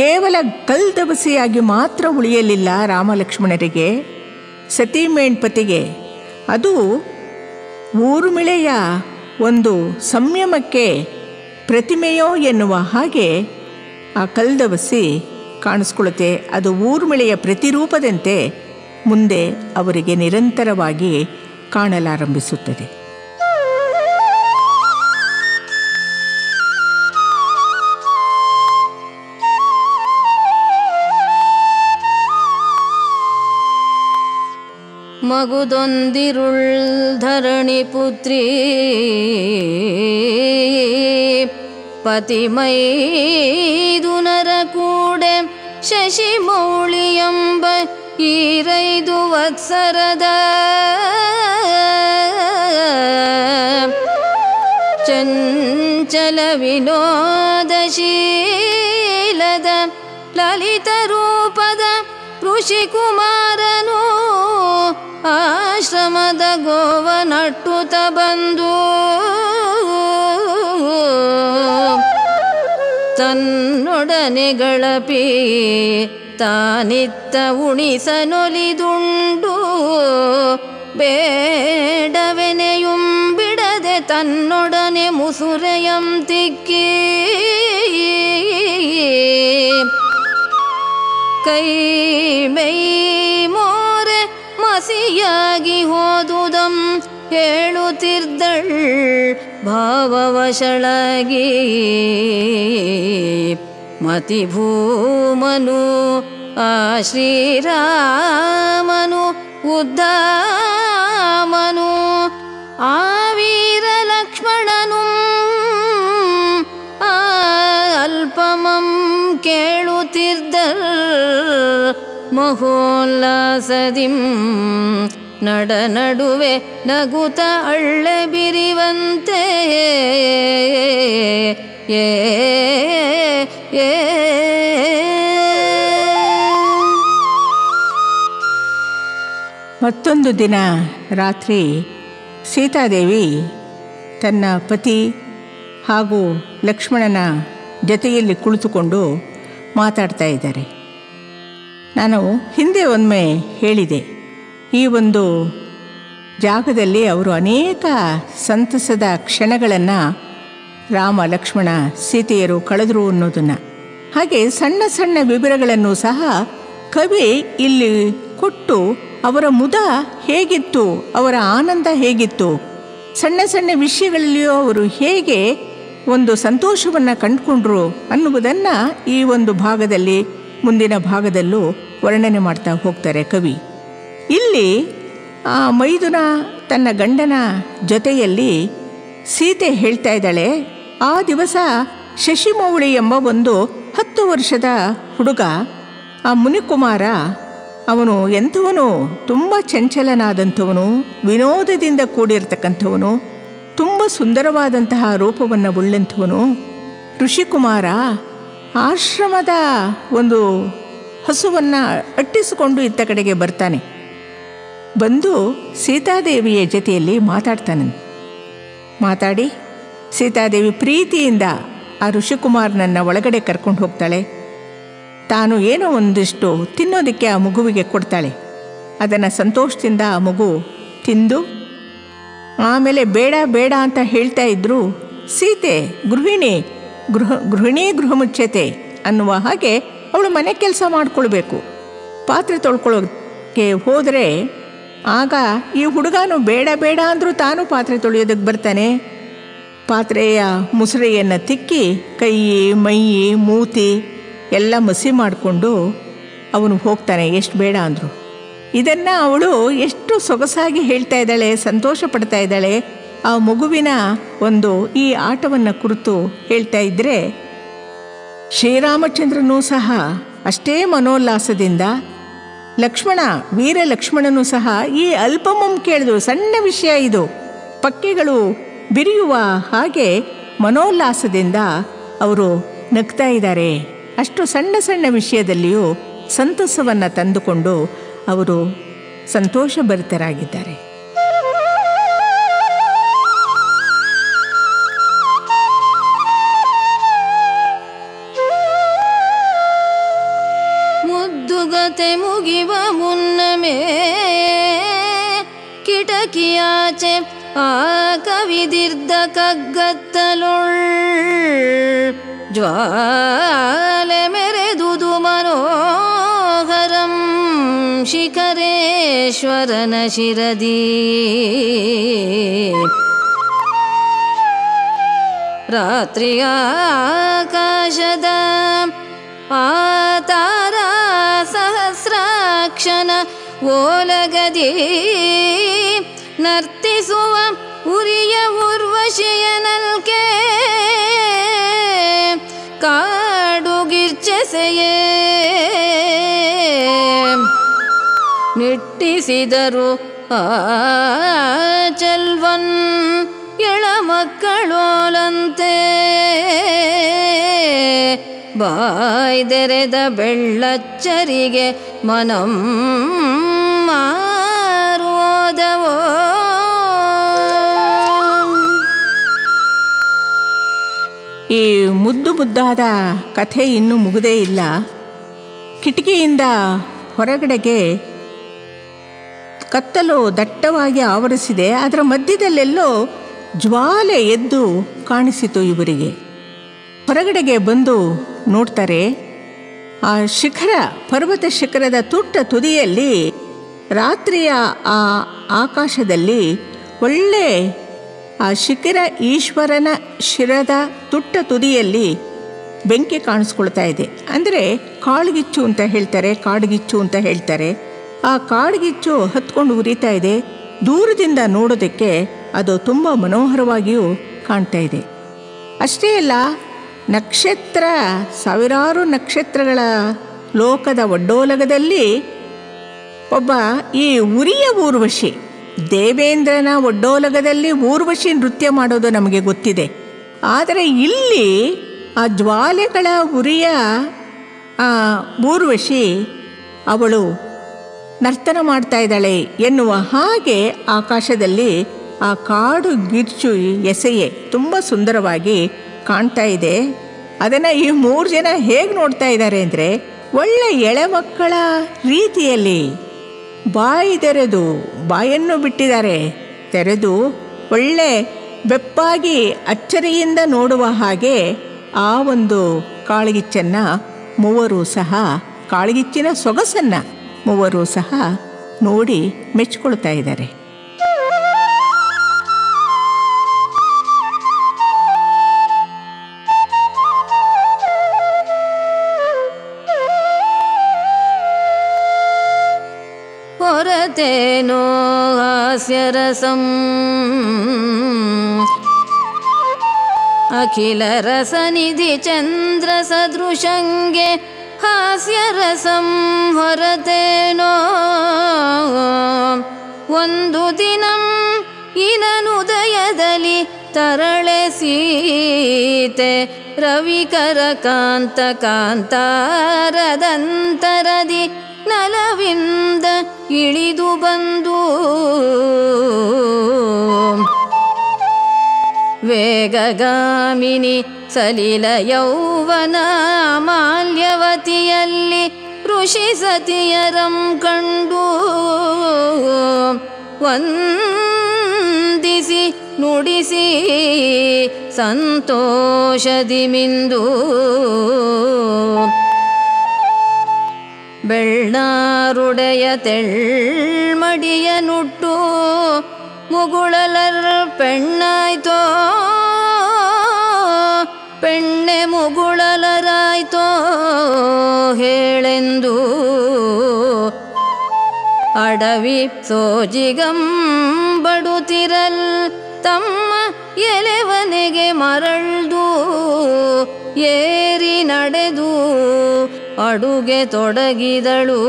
ಕೇವಲ ಕಲ್ದವಸಿಯಾಗಿ ಮಾತ್ರ ಉಳಿಯಲಿಲ್ಲ ರಾಮಲಕ್ಷ್ಮಣರಿಗೆ, ಸತಿ ಮೇಣಪತಿಗೆ. ಅದು ಊರ್ಮಿಳೆಯ ಒಂದು ಸಂಯಮಕ್ಕೆ ಪ್ರತಿಮೆಯೋ ಎನ್ನುವ ಹಾಗೆ ಆ ಕಲ್ದವಸಿ ಕಾಣಿಸ್ಕೊಳ್ಳುತ್ತೆ. ಅದು ಊರ್ಮಿಳೆಯ ಪ್ರತಿರೂಪದಂತೆ ಮುಂದೆ ಅವರಿಗೆ ನಿರಂತರವಾಗಿ ಕಾಣಲಾರಂಭಿಸುತ್ತದೆ. ಮಗುದೊಂದಿರುಳ್ ಧರಣಿ ಪುತ್ರಿ ಪತಿಮೈದು ನರಕೂಡೆ ಶಶಿಮೌಳಿಯಂಬ ಈರೈದು ವತ್ಸರದ ಚಂಚಲ ವಿನೋದಶೀಲದ ಲಲಿತ ರೂಪದ ಋಷಿ ಕುಮಾರನು ಆಶ್ರಮದ ಗೋವನಟ್ಟುತ ಬಂದು ತನ್ನೊಡನೆಗಳಪಿ ತಾನಿತ್ತ ಉಣಿಸನೊಲಿದುಂಡು ಬೇಡವೆನೆಯುಂ ಬಿಡದೆ ತನ್ನೊಡನೆ ಮುಸುರೆಯಂ ತಿಕ್ಕಿ ಕೈ ಮೈ ಮೋರೆ ಮಸಿಯಾಗಿ ಹೋದುದಂ ಹೇಳುತ್ತಿದ್ದಳ್ ಭಾವವಶಳಾಗಿ ಮತಿಭೂಮನು ಆ ಶ್ರೀರಾಮನು ಉದ್ದಾಮನು ಆ ವೀರ ಲಕ್ಷ್ಮಣನು ಆ ಅಲ್ಪಮಂ ಕೇಳುತ್ತಿದ್ದಳ್ ಮಹೋಲ್ಲಾಸದಿಂ ನಡ ನಡುವೆ ನಗುತ ಅಳ್ಳೆ ಬಿರಿವಂತೆ ಏ ಏ ಮತ್ತೊಂದು ದಿನ ರಾತ್ರಿ ಸೀತಾದೇವಿ ತನ್ನ ಪತಿ ಹಾಗೂ ಲಕ್ಷ್ಮಣನ ಜೊತೆಯಲ್ಲಿ ಕುಳಿತುಕೊಂಡು ಮಾತಾಡ್ತಾ ಇದ್ದಾರೆ. ನಾನು ಹಿಂದೆ ಒಮ್ಮೆ ಹೇಳಿದೆ, ಈ ಒಂದು ಜಾಗದಲ್ಲಿ ಅವರು ಅನೇಕ ಸಂತಸದ ಕ್ಷಣಗಳನ್ನು ರಾಮ ಲಕ್ಷ್ಮಣ ಸೀತೆಯರು ಕಳೆದರು ಅನ್ನೋದನ್ನು. ಹಾಗೆ ಸಣ್ಣ ಸಣ್ಣ ವಿವರಗಳನ್ನು ಸಹ ಕವಿ ಇಲ್ಲಿ ಕೊಟ್ಟು ಅವರ ಮುದ ಹೇಗಿತ್ತು, ಅವರ ಆನಂದ ಹೇಗಿತ್ತು, ಸಣ್ಣ ಸಣ್ಣ ವಿಷಯಗಳಲ್ಲಿಯೂ ಅವರು ಹೇಗೆ ಒಂದು ಸಂತೋಷವನ್ನು ಕಂಡುಕೊಂಡ್ರು ಅನ್ನುವುದನ್ನು ಈ ಒಂದು ಭಾಗದಲ್ಲಿ ಮುಂದಿನ ಭಾಗದಲ್ಲೂ ವರ್ಣನೆ ಮಾಡ್ತಾ ಹೋಗ್ತಾರೆ ಕವಿ. ಇಲ್ಲಿ ಆ ಮೈದುನ ತನ್ನ ಗಂಡನ ಜೊತೆಯಲ್ಲಿ ಸೀತೆ ಹೇಳ್ತಾ ಇದ್ದಾಳೆ, ಆ ದಿವಸ ಶಶಿಮೌಳಿ ಎಂಬ ಒಂದು ಹತ್ತು ವರ್ಷದ ಹುಡುಗ, ಆ ಮುನಿಕುಮಾರ, ಅವನು ಎಂಥವನು, ತುಂಬ ಚಂಚಲನಾದಂಥವನು, ವಿನೋದದಿಂದ ಕೂಡಿರ್ತಕ್ಕಂಥವನು, ತುಂಬ ಸುಂದರವಾದಂತಹ ರೂಪವನ್ನು ಉಳ್ಳಂಥವನು ಋಷಿಕುಮಾರ, ಆಶ್ರಮದ ಒಂದು ಹಸುವನ್ನು ಅಟ್ಟಿಸಿಕೊಂಡು ಇತ್ತ ಕಡೆಗೆ ಬರ್ತಾನೆ, ಬಂದು ಸೀತಾದೇವಿಯ ಜೊತೆಯಲ್ಲಿ ಮಾತಾಡ್ತಾನೆ. ಮಾತಾಡಿ ಸೀತಾದೇವಿ ಪ್ರೀತಿಯಿಂದ ಆ ಋಷಿಕುಮಾರನನ್ನು ಒಳಗಡೆ ಕರ್ಕೊಂಡು ಹೋಗ್ತಾಳೆ. ತಾನು ಏನೋ ಒಂದಿಷ್ಟು ತಿನ್ನೋದಕ್ಕೆ ಆ ಮಗುವಿಗೆ ಕೊಡ್ತಾಳೆ. ಅದನ್ನು ಸಂತೋಷದಿಂದ ಆ ಮಗು ತಿಂದು ಆಮೇಲೆ ಬೇಡ ಬೇಡ ಅಂತ ಹೇಳ್ತಾ ಇದ್ದರೂ ಸೀತೆ ಗೃಹಿಣಿ, ಗೃಹ ಗೃಹಿಣಿ ಗೃಹ ಮುಚ್ಚತೆ ಅನ್ನುವ ಹಾಗೆ ಅವಳು ಮನೆ ಕೆಲಸ ಮಾಡ್ಕೊಳ್ಬೇಕು, ಪಾತ್ರೆ ತೊಳ್ಕೊಳ್ಳೋಕ್ಕೆ ಹೋದರೆ ಆಗ ಈ ಹುಡುಗನು ಬೇಡ ಬೇಡ ಅಂದರೂ ತಾನು ಪಾತ್ರೆ ತೊಳೆಯೋದಕ್ಕೆ ಬರ್ತಾನೆ. ಪಾತ್ರೆಯ ಮುಸುರೆಯನ್ನು ತಿಕ್ಕಿ ಕೈ ಮೈ ಮೂತಿ ಎಲ್ಲ ಮಸಿ ಮಾಡಿಕೊಂಡು ಅವನು ಹೋಗ್ತಾನೆ, ಎಷ್ಟು ಬೇಡ ಅಂದರು. ಇದನ್ನು ಅವಳು ಎಷ್ಟು ಸೊಗಸಾಗಿ ಹೇಳ್ತಾ ಇದ್ದಾಳೆ, ಸಂತೋಷ ಪಡ್ತಾ ಇದ್ದಾಳೆ, ಆ ಮಗುವಿನ ಒಂದು ಈ ಆಟವನ್ನು ಕುರಿತು ಹೇಳ್ತಾ ಇದ್ದರೆ, ಶ್ರೀರಾಮಚಂದ್ರನೂ ಸಹ ಅಷ್ಟೇ ಮನೋಲ್ಲಾಸದಿಂದ, ಲಕ್ಷ್ಮಣ ವೀರ ಲಕ್ಷ್ಮಣನೂ ಸಹ ಈ ಅಲ್ಪಮಂ ಕೇಳಿದ್ರು, ಸಣ್ಣ ವಿಷಯ ಇದು, ಪಕ್ಕೆಗಳು ಬಿರಿಯುವ ಹಾಗೆ ಮನೋಲ್ಲಾಸದಿಂದ ಅವರು ನಗ್ತಾ ಇದ್ದಾರೆ. ಅಷ್ಟು ಸಣ್ಣ ಸಣ್ಣ ವಿಷಯದಲ್ಲಿಯೂ ಸಂತಸವನ್ನು ತಂದುಕೊಂಡು ಅವರು ಸಂತೋಷಭರಿತರಾಗಿದ್ದಾರೆ. ಮುದ್ದುಗತೆ ಮುಗಿವ ಮುನ್ನಮೇ ಕಿಟಕಿಯಾಚೆ ಆ ಕವಿದಿರ್ದ ಕಗ್ಗತ್ತಲೊಳ್ ಜ್ವಾಲೆ ಮೆರೆದುದು ಮನೋಹರಂ ಶಿಖರೇಶ್ವರನ ಶಿರದಿ ರಾತ್ರಿಯ ಆಕಾಶದ ಆ ತಾರಾ ಸಹಸ್ರಾಕ್ಷನ ಓಲಗದಿ ನರ್ತಿಸುವ ಉರಿಯ ಉರ್ವಶಿಯನಲ್ಕೆ ಕಾಡುಗಿರ್ಚೆಸೆಯೇ ನಿಟ್ಟಿಸಿದರು ಆ ಚಲ್ವನ್ ಎಳಮಕ್ಕಳೋಲಂತೆ ಬಾಯ್ದೆರೆದ ಬೆಳ್ಳಚ್ಚರಿಗೆ ಮನಂ ಮಾರುವುದವೋ ಈ ಮುದ್ದು ಮುದ್ದಾದ ಕಥೆ ಇನ್ನೂ ಮುಗದೇ ಇಲ್ಲ. ಕಿಟಕಿಯಿಂದ ಹೊರಗಡೆಗೆ ಕತ್ತಲು ದಟ್ಟವಾಗಿ ಆವರಿಸಿದೆ, ಅದರ ಮಧ್ಯದಲ್ಲೆಲ್ಲೋ ಜ್ವಾಲೆ ಎದ್ದು ಕಾಣಿಸಿತು ಇವರಿಗೆ. ಹೊರಗಡೆಗೆ ಬಂದು ನೋಡ್ತಾರೆ, ಆ ಶಿಖರ, ಪರ್ವತ ಶಿಖರದ ತುಟ್ಟ ತುದಿಯಲ್ಲಿ ರಾತ್ರಿಯ ಆ ಆಕಾಶದಲ್ಲಿ ಒಳ್ಳೆ ಆ ಶಿಖರ ಈಶ್ವರನ ಶಿರದ ತುಟ್ಟ ತುದಿಯಲ್ಲಿ ಬೆಂಕಿ ಕಾಣಿಸ್ಕೊಳ್ತಾ ಇದೆ. ಅಂದರೆ ಕಾಡ್ಗಿಚ್ಚು ಅಂತ ಹೇಳ್ತಾರೆ, ಕಾಡ್ಗಿಚ್ಚು ಅಂತ ಹೇಳ್ತಾರೆ. ಆ ಕಾಡ್ಗಿಚ್ಚು ಹತ್ಕೊಂಡು ಉರಿತಾ ಇದೆ. ದೂರದಿಂದ ನೋಡೋದಕ್ಕೆ ಅದು ತುಂಬ ಮನೋಹರವಾಗಿಯೂ ಕಾಣ್ತಾ ಇದೆ. ಅಷ್ಟೇ ಅಲ್ಲ, ನಕ್ಷತ್ರ, ಸಾವಿರಾರು ನಕ್ಷತ್ರಗಳ ಲೋಕದ ಒಡ್ಡೋಲಗದಲ್ಲಿ ಒಬ್ಬ ಈ ಉರಿಯ ಊರ್ವಶಿ, ದೇವೇಂದ್ರನ ಒಡ್ಡೋಲಗದಲ್ಲಿ ಊರ್ವಶಿ ನೃತ್ಯ ಮಾಡೋದು ನಮಗೆ ಗೊತ್ತಿದೆ. ಆದರೆ ಇಲ್ಲಿ ಆ ಜ್ವಾಲೆಗಳ ಉರಿಯ ಊರ್ವಶಿ, ಅವಳು ನರ್ತನ ಮಾಡ್ತಾ ಇದ್ದಾಳೆ ಎನ್ನುವ ಹಾಗೆ ಆಕಾಶದಲ್ಲಿ ಆ ಕಾಡು ಗಿರ್ಚು ಎಸೆಯೇ ತುಂಬ ಸುಂದರವಾಗಿ ಕಾಣ್ತಾ ಇದೆ. ಅದನ್ನು ಈ ಮೂರು ಜನ ಹೇಗೆ ನೋಡ್ತಾ ಇದ್ದಾರೆ ಅಂದರೆ ಒಳ್ಳೆ ಎಳೆ ಮಕ್ಕಳ ರೀತಿಯಲ್ಲಿ ಬಾಯಿ ತೆರೆದು, ಬಾಯನ್ನು ಬಿಟ್ಟಿದ್ದಾರೆ ತೆರೆದು, ಒಳ್ಳೆ ಬೆಪ್ಪಾಗಿ ಅಚ್ಚರಿಯಿಂದ ನೋಡುವ ಹಾಗೆ ಆ ಒಂದು ಕಾಳ್ಗಿಚ್ಚನ್ನು ಮೂವರು ಸಹ, ಕಾಳ್ಗಿಚ್ಚಿನ ಸೊಗಸನ್ನು ಮೂವರು ಸಹ ನೋಡಿ ಮೆಚ್ಚಿಕೊಳ್ತಾ ಇದ್ದಾರೆ. ಹೊರತೇನೋ ಹಾಸ್ಯರಸಂ ಅಖಿಲ ರಸನಿಧಿ ಚಂದ್ರ ಸದೃಶಂಗೆ ಹಾಸ್ಯರಸಂ ಹೊರತೇನೋ ಒಂದು ದಿನಂ ಇನನುದಯದಲ್ಲಿ ತರಳೆ ಸೀತೆ ರವಿಕರ ಕಾಂತ ಕಾಂತಾರದಂತರದಿ ನಲವಿಂದ ಇಳಿದು ಬಂದು ವೇಗಗಾಮಿನಿ ಸಲಿಲ ಯೌವನ ಮಾಲ್ಯವತಿಯಲ್ಲಿ ಋಷಿ ಸತಿಯರಂ ಕಂಡು ವಂದಿಸಿ ನುಡಿಸಿ ಸಂತೋಷದಿ ಮಿಂದು ಬೆಳ್ಳಾರುಡೆಯ ತೆಳ್ಮಡಿಯ ನುಟ್ಟು ಮುಗುಳಲರ್ ಪೆಣ್ಣಾಯ್ತೋ ಪೆಣ್ಣೆ ಮುಗುಳಲರಾಯ್ತೋ ಹೇಳೆಂದು ಅಡವಿ ಸೋಜಿಗಂಬಡುತ್ತಿರಲ್ ತಮ್ಮ ಎಲೆವನೆಗೆ ಮರಳ್ದು ಏರಿ ನಡೆದು ಅಡುಗೆ ತೊಡಗಿದಳು.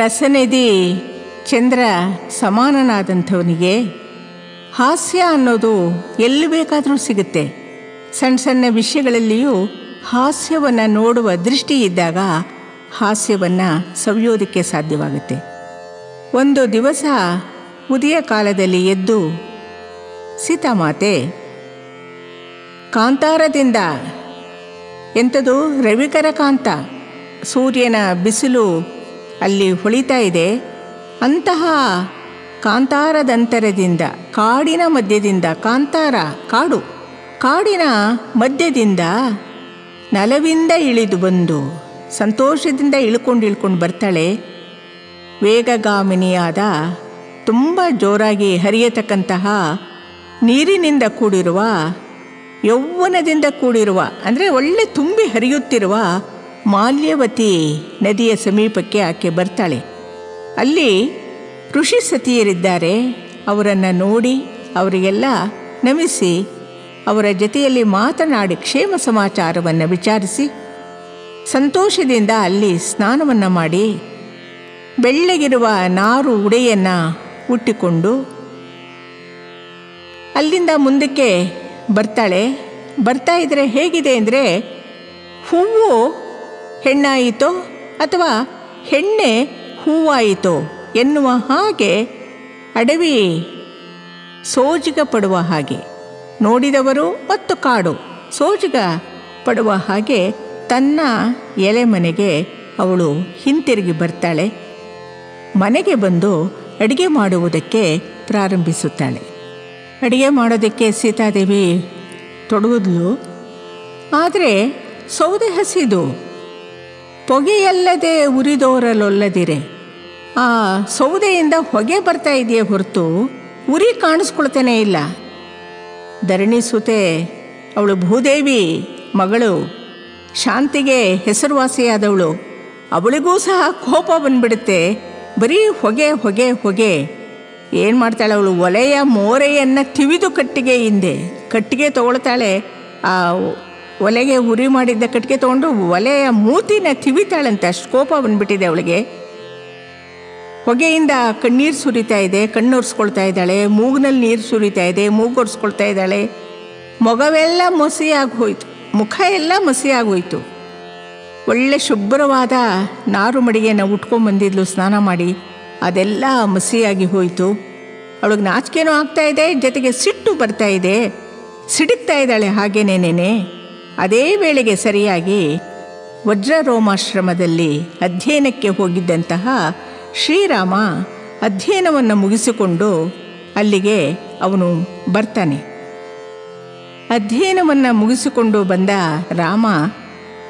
ರಸನಿಧಿ ಚಂದ್ರ ಸಮಾನನಾದಂಥವನಿಗೆ ಹಾಸ್ಯ ಅನ್ನೋದು ಎಲ್ಲಿ ಬೇಕಾದರೂ ಸಿಗುತ್ತೆ. ಸಣ್ಣ ಸಣ್ಣ ವಿಷಯಗಳಲ್ಲಿಯೂ ಹಾಸ್ಯವನ್ನು ನೋಡುವ ದೃಷ್ಟಿ ಇದ್ದಾಗ ಹಾಸ್ಯವನ್ನು ಸವಿಯೋದಕ್ಕೆ ಸಾಧ್ಯವಾಗುತ್ತೆ. ಒಂದು ದಿವಸ ಉದಯ ಕಾಲದಲ್ಲಿ ಎದ್ದು ಸೀತಾಮಾತೆ ಕಾಂತಾರದಿಂದ, ಎಂಥದು ರವಿಕರ ಕಾಂತ, ಸೂರ್ಯನ ಬಿಸಿಲು ಅಲ್ಲಿ ಹೊಳಿತಾ ಇದೆ, ಅಂತಹ ಕಾಂತಾರದಂತರದಿಂದ, ಕಾಡಿನ ಮಧ್ಯದಿಂದ, ಕಾಂತಾರ ಕಾಡು, ಕಾಡಿನ ಮಧ್ಯದಿಂದ ನಲವಿಂದ ಇಳಿದು ಬಂದು ಸಂತೋಷದಿಂದ ಇಳ್ಕೊಂಡು ಇಳ್ಕೊಂಡು ಬರ್ತಾಳೆ. ವೇಗಗಾಮಿನಿಯಾದ ತುಂಬ ಜೋರಾಗಿ ಹರಿಯತಕ್ಕಂತಹ ನೀರಿನಿಂದ ಕೂಡಿರುವ, ಯೌವನದಿಂದ ಕೂಡಿರುವ, ಅಂದರೆ ಒಳ್ಳೆ ತುಂಬಿ ಹರಿಯುತ್ತಿರುವ ಮಾಲ್ಯವತಿ ನದಿಯ ಸಮೀಪಕ್ಕೆ ಆಕೆ ಬರ್ತಾಳೆ. ಅಲ್ಲಿ ಋಷಿ ಸತಿಯರಿದ್ದಾರೆ. ಅವರನ್ನು ನೋಡಿ ಅವರಿಗೆಲ್ಲ ನಮಿಸಿ ಅವರ ಜೊತೆಯಲ್ಲಿ ಮಾತನಾಡಿ ಕ್ಷೇಮ ಸಮಾಚಾರವನ್ನು ವಿಚಾರಿಸಿ ಸಂತೋಷದಿಂದ ಅಲ್ಲಿ ಸ್ನಾನವನ್ನು ಮಾಡಿ ಬೆಳ್ಳಗಿರುವ ನಾರು ಉಡೆಯನ್ನು ಉಟ್ಟಿಕೊಂಡು ಅಲ್ಲಿಂದ ಮುಂದಕ್ಕೆ ಬರ್ತಾಳೆ. ಬರ್ತಾ ಇದ್ದರೆ ಹೇಗಿದೆ ಅಂದರೆ ಹೂವು ಹೆಣ್ಣಾಯಿತೋ ಅಥವಾ ಹೆಣ್ಣೆ ಹೂವಾಯಿತೋ ಎನ್ನುವ ಹಾಗೆ ಅಡವಿ ಸೋಜಿಗ ಪಡುವ ಹಾಗೆ, ನೋಡಿದವರು ಮತ್ತು ಕಾಡು ಸೋಜಿಗ ಪಡುವ ಹಾಗೆ ತನ್ನ ಎಲೆ ಮನೆಗೆ ಅವಳು ಹಿಂತಿರುಗಿ ಬರ್ತಾಳೆ. ಮನೆಗೆ ಬಂದು ಅಡುಗೆ ಮಾಡುವುದಕ್ಕೆ ಪ್ರಾರಂಭಿಸುತ್ತಾಳೆ. ಅಡುಗೆ ಮಾಡೋದಕ್ಕೆ ಸೀತಾದೇವಿ ತೊಡಗಿದ್ಲು. ಆದರೆ ಸೌದೆ ಹಸಿದು ಪೊಗೆಯಲ್ಲದೆ ಉರಿದೋರಲೊಲ್ಲದಿರೆ, ಆ ಸೌದೆಯಿಂದ ಹೊಗೆ ಬರ್ತಾ ಇದೆಯೇ ಹೊರತು ಉರಿ ಕಾಣಿಸ್ಕೊಳ್ತಾನೆ ಇಲ್ಲ. ಧರಣಿಸುತೆ ಅವಳು ಭೂದೇವಿ ಮಗಳು, ಶಾಂತಿಗೆ ಹೆಸರುವಾಸಿಯಾದವಳು, ಅವಳಿಗೂ ಸಹ ಕೋಪ ಬಂದುಬಿಡುತ್ತೆ. ಬರೀ ಹೊಗೆ ಹೊಗೆ ಹೊಗೆ ಏನು ಮಾಡ್ತಾಳೆ ಅವಳು, ಒಲೆಯ ಮೋರೆಯನ್ನು ತಿವಿದು ಕಟ್ಟಿಗೆ ಹಿಂದೆ ಕಟ್ಟಿಗೆ ತೊಗೊಳ್ತಾಳೆ. ಆ ಒಲೆಗೆ ಉರಿ ಮಾಡಿದ್ದ ಕಟ್ಟಿಗೆ ತೊಗೊಂಡು ಒಲೆಯ ಮೂತಿನ ತಿವಿತಾಳಂತೆ, ಅಷ್ಟು ಕೋಪ ಬಂದುಬಿಟ್ಟಿದೆ ಅವಳಿಗೆ. ಹೊಗೆಯಿಂದ ಕಣ್ಣೀರು ಸುರಿತಾ ಇದೆ, ಕಣ್ಣೊರೆಸ್ಕೊಳ್ತಾ ಇದ್ದಾಳೆ, ಮೂಗಿನಲ್ಲಿ ನೀರು ಸುರಿತಾ ಇದೆ, ಮೂಗೊರೆಸ್ಕೊಳ್ತಾ ಇದ್ದಾಳೆ. ಮೊಗವೆಲ್ಲ ಮಸಿಯಾಗಿ ಹೋಯಿತು, ಮುಖ ಎಲ್ಲ ಮಸಿಯಾಗೋಯಿತು. ಒಳ್ಳೆ ಶುಭ್ರವಾದ ನಾರು ಮಡಿಗೆನ ಉಟ್ಕೊಂಡ್ಬಂದಿದ್ಲು ಸ್ನಾನ ಮಾಡಿ, ಅದೆಲ್ಲ ಮಸಿಯಾಗಿ ಹೋಯಿತು. ಅವಳಿಗೆ ನಾಚಿಕೆನೂ ಆಗ್ತಾ ಇದೆ, ಜೊತೆಗೆ ಸಿಟ್ಟು ಬರ್ತಾ ಇದೆ, ಸಿಡುಕ್ತಾ ಇದ್ದಾಳೆ ಹಾಗೇನೇನೇ. ಅದೇ ವೇಳೆಗೆ ಸರಿಯಾಗಿ ವಜ್ರರೋಮಾಶ್ರಮದಲ್ಲಿ ಅಧ್ಯಯನಕ್ಕೆ ಹೋಗಿದ್ದಂತಹ ಶ್ರೀರಾಮ ಅಧ್ಯಯನವನ್ನು ಮುಗಿಸಿಕೊಂಡು ಅಲ್ಲಿಗೆ ಅವನು ಬರ್ತಾನೆ. ಅಧ್ಯಯನವನ್ನು ಮುಗಿಸಿಕೊಂಡು ಬಂದ ರಾಮ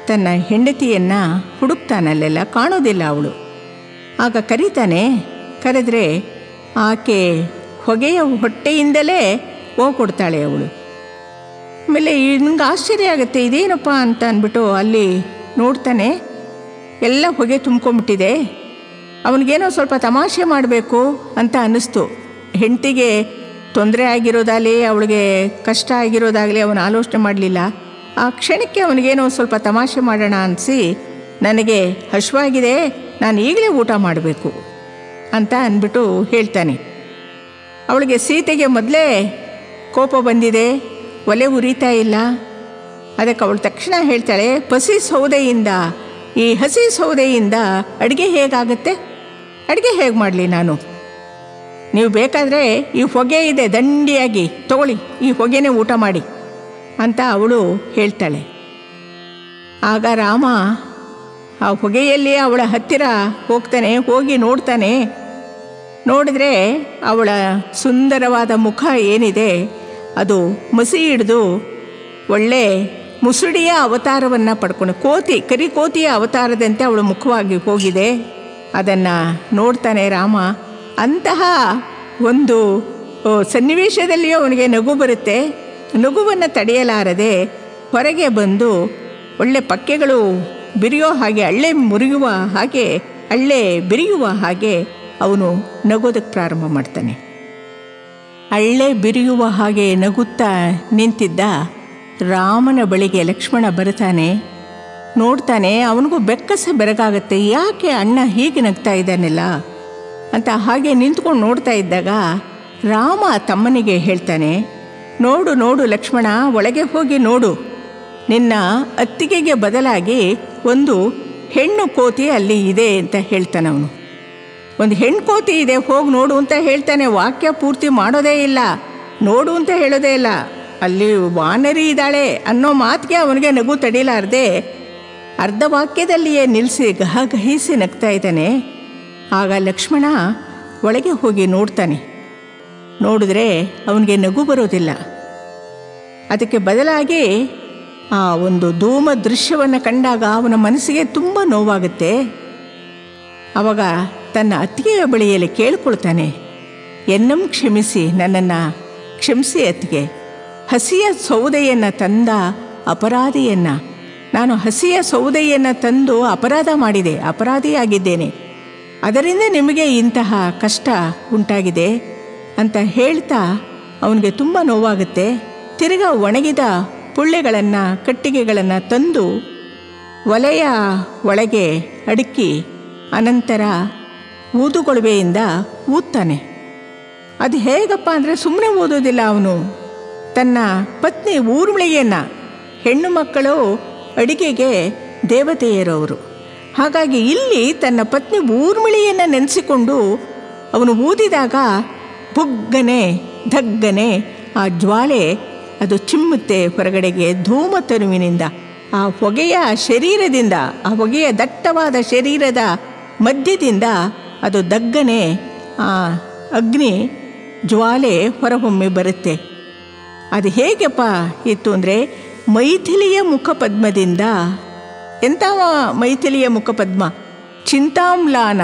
ತನ್ನ ಹೆಂಡತಿಯನ್ನು ಹುಡುಕ್ತಾನಲ್ಲೆಲ್ಲ, ಕಾಣೋದಿಲ್ಲ ಅವಳು. ಆಗ ಕರೀತಾನೆ, ಕರೆದರೆ ಆಕೆ ಹೊಗೆಯ ಹೊಟ್ಟೆಯಿಂದಲೇ ಹೋಗ್ಕೊಡ್ತಾಳೆ ಅವಳು. ಆಮೇಲೆ ನಿಮ್ಗೆ ಆಶ್ಚರ್ಯ ಆಗುತ್ತೆ, ಇದೇನಪ್ಪ ಅಂತ ಅಂದ್ಬಿಟ್ಟು ಅಲ್ಲಿ ನೋಡ್ತಾನೆ, ಎಲ್ಲ ಹೊಗೆ ತುಂಬ್ಕೊಂಡ್ಬಿಟ್ಟಿದೆ. ಅವನಿಗೇನೋ ಸ್ವಲ್ಪ ತಮಾಷೆ ಮಾಡಬೇಕು ಅಂತ ಅನ್ನಿಸ್ತು. ಹೆಂಡತಿಗೆ ತೊಂದರೆ ಆಗಿರೋದಾಗಲಿ, ಅವಳಿಗೆ ಕಷ್ಟ ಆಗಿರೋದಾಗಲಿ ಅವನು ಆಲೋಚನೆ ಮಾಡಲಿಲ್ಲ. ಆ ಕ್ಷಣಕ್ಕೆ ಅವನಿಗೇನೋ ಸ್ವಲ್ಪ ತಮಾಷೆ ಮಾಡೋಣ ಅನಿಸಿ, ನನಗೆ ಹಶ್ವಾಗಿದೆ, ನಾನು ಈಗಲೇ ಊಟ ಮಾಡಬೇಕು ಅಂತ ಅಂದ್ಬಿಟ್ಟು ಹೇಳ್ತಾನೆ. ಅವಳಿಗೆ ಸೀತೆಗೆ ಮೊದಲೇ ಕೋಪ ಬಂದಿದೆ, ಒಲೆ ಉರಿತಾ ಇಲ್ಲ. ಅದಕ್ಕೆ ಅವಳು ತಕ್ಷಣ ಹೇಳ್ತಾಳೆ, ಪಸಿ ಸೌದೆಯಿಂದ ಈ ಹಸಿ ಸೌದೆಯಿಂದ ಅಡುಗೆ ಹೇಗಾಗುತ್ತೆ, ಅಡುಗೆ ಹೇಗೆ ಮಾಡಲಿ ನಾನು? ನೀವು ಬೇಕಾದರೆ ಈ ಹೊಗೆ ಇದೆ ದಂಡಿಯಾಗಿ ತಗೊಳ್ಳಿ, ಈ ಹೊಗೆನೇ ಊಟ ಮಾಡಿ ಅಂತ ಅವಳು ಹೇಳ್ತಾಳೆ. ಆಗ ರಾಮ ಆ ಹೊಗೆಯಲ್ಲಿ ಅವಳ ಹತ್ತಿರ ಹೋಗ್ತಾನೆ, ಹೋಗಿ ನೋಡ್ತಾನೆ. ನೋಡಿದ್ರೆ ಅವಳ ಸುಂದರವಾದ ಮುಖ ಏನಿದೆ ಅದು ಮಸಿ ಹಿಡಿದು ಒಳ್ಳೆ ಮುಸುಡಿಯ ಅವತಾರವನ್ನು ಪಡ್ಕೊಂಡು, ಕೋತಿ ಕರಿ ಕೋತಿಯ ಅವತಾರದಂತೆ ಅವಳು ಮುಖವಾಗಿ ಹೋಗಿದೆ. ಅದನ್ನು ನೋಡ್ತಾನೆ ರಾಮ. ಅಂತಹ ಒಂದು ಸನ್ನಿವೇಶದಲ್ಲಿಯೂ ಅವನಿಗೆ ನಗು ಬರುತ್ತೆ. ನಗುವನ್ನು ತಡೆಯಲಾರದೆ ಹೊರಗೆ ಬಂದು ಒಳ್ಳೆ ಪಕ್ಕೆಗಳು ಬಿರಿಯೋ ಹಾಗೆ, ಹಳ್ಳೆ ಮುರಿಯುವ ಹಾಗೆ, ಹಳ್ಳೆ ಬಿರಿಯುವ ಹಾಗೆ ಅವನು ನಗೋದಕ್ಕೆ ಪ್ರಾರಂಭ ಮಾಡ್ತಾನೆ. ಹಳ್ಳೆ ಬಿರಿಯುವ ಹಾಗೆ ನಗುತ್ತಾ ನಿಂತಿದ್ದ ರಾಮನ ಬಳಿಗೆ ಲಕ್ಷ್ಮಣ ಬರ್ತಾನೆ. ನೋಡ್ತಾನೆ, ಅವನಿಗೂ ಬೆಕ್ಕಸ ಬೆರಗಾಗತ್ತೆ, ಯಾಕೆ ಅಣ್ಣ ಹೀಗೆ ನಗ್ತಾ ಇದ್ದಾನೆಲ್ಲ ಅಂತ. ಹಾಗೆ ನಿಂತ್ಕೊಂಡು ನೋಡ್ತಾ ಇದ್ದಾಗ ರಾಮ ತಮ್ಮನಿಗೆ ಹೇಳ್ತಾನೆ, ನೋಡು ನೋಡು ಲಕ್ಷ್ಮಣ, ಒಳಗೆ ಹೋಗಿ ನೋಡು, ನಿನ್ನ ಅತ್ತಿಗೆಗೆ ಬದಲಾಗಿ ಒಂದು ಹೆಣ್ಣು ಕೋತಿ ಅಲ್ಲಿ ಇದೆ ಅಂತ ಹೇಳ್ತಾನೆ. ಅವನು ಒಂದು ಹೆಣ್ಣು ಕೋತಿ ಇದೆ, ಹೋಗಿ ನೋಡು ಅಂತ ಹೇಳ್ತಾನೆ. ವಾಕ್ಯ ಪೂರ್ತಿ ಮಾಡೋದೇ ಇಲ್ಲ, ನೋಡು ಅಂತ ಹೇಳೋದೇ ಇಲ್ಲ. ಅಲ್ಲಿ ವಾನರಿ ಇದ್ದಾಳೆ ಅನ್ನೋ ಮಾತಿಗೆ ಅವನಿಗೆ ನಗು ತಡಿಲಾರದೆ ಅರ್ಧ ವಾಕ್ಯದಲ್ಲಿಯೇ ನಿಲ್ಲಿಸಿ ಗಹಗಹಿಸಿ ನಗ್ತಾ ಇದ್ದಾನೆ. ಆಗ ಲಕ್ಷ್ಮಣ ಒಳಗೆ ಹೋಗಿ ನೋಡ್ತಾನೆ. ನೋಡಿದ್ರೆ ಅವನಿಗೆ ನಗು ಬರೋದಿಲ್ಲ. ಅದಕ್ಕೆ ಬದಲಾಗಿ ಆ ಒಂದು ಧೂಮ ದೃಶ್ಯವನ್ನು ಕಂಡಾಗ ಅವನ ಮನಸ್ಸಿಗೆ ತುಂಬ ನೋವಾಗುತ್ತೆ. ಆವಾಗ ತನ್ನ ಅತ್ತಿಗೆಯ ಬಳಿಯಲ್ಲಿ ಕೇಳ್ಕೊಳ್ತಾನೆ, ಎನ್ನಂ ಕ್ಷಮಿಸಿ, ನನ್ನನ್ನು ಕ್ಷಮಿಸಿ ಅತ್ತಿಗೆ, ಹಸಿಯ ಸೌದೆಯನ್ನು ತಂದ ಅಪರಾಧಿಯನ್ನು, ನಾನು ಹಸಿಯ ಸೌದೆಯನ್ನು ತಂದು ಅಪರಾಧ ಮಾಡಿದೆ, ಅಪರಾಧಿಯಾಗಿದ್ದೇನೆ, ಅದರಿಂದ ನಿಮಗೆ ಇಂತಹ ಕಷ್ಟ ಉಂಟಾಗಿದೆ ಅಂತ ಹೇಳ್ತಾ ಅವನಿಗೆ ತುಂಬ ನೋವಾಗುತ್ತೆ. ತಿರ್ಗ ಒಣಗಿದ ಪುಳ್ಳೆಗಳನ್ನು, ಕಟ್ಟಿಗೆಗಳನ್ನು ತಂದು ಒಲೆಯ ಒಳಗೆ ಅಡುಕಿ ಅನಂತರ ಊದುಗೊಳವೆಯಿಂದ ಊದ್ತಾನೆ. ಅದು ಹೇಗಪ್ಪ ಅಂದರೆ ಸುಮ್ಮನೆ ಊದೋದಿಲ್ಲ ಅವನು. ತನ್ನ ಪತ್ನಿ ಊರ್ಮಿಳೆಯನ್ನು, ಹೆಣ್ಣು ಮಕ್ಕಳು ಅಡಿಗೆಗೆ ದೇವತೆಯರವರು, ಹಾಗಾಗಿ ಇಲ್ಲಿ ತನ್ನ ಪತ್ನಿ ಊರ್ಮಿಳೆಯನ್ನು ನೆನೆಸಿಕೊಂಡು ಅವನು ಊದಿದಾಗ ಬುಗ್ಗನೆ ಧಗ್ಗನೆ ಆ ಜ್ವಾಲೆ ಅದು ಚಿಮ್ಮುತ್ತೆ ಹೊರಗಡೆಗೆ ಧೂಮತನುವಿನಿಂದ, ಆ ಹೊಗೆಯ ಶರೀರದಿಂದ, ಆ ಹೊಗೆಯ ದಟ್ಟವಾದ ಶರೀರದ ಮಧ್ಯದಿಂದ ಅದು ದಗ್ಗನೆ ಆ ಅಗ್ನಿ ಜ್ವಾಲೆ ಹೊರಹೊಮ್ಮೆ ಬರುತ್ತೆ. ಅದು ಹೇಗೆಪ್ಪ ಇತ್ತು ಅಂದರೆ ಮೈಥಿಲಿಯ ಮುಖಪದ್ಮದಿಂದ. ಎಂಥ ಮೈಥಿಲಿಯ ಮುಖಪದ್ಮ? ಚಿಂತಾಮ್ಲಾನ,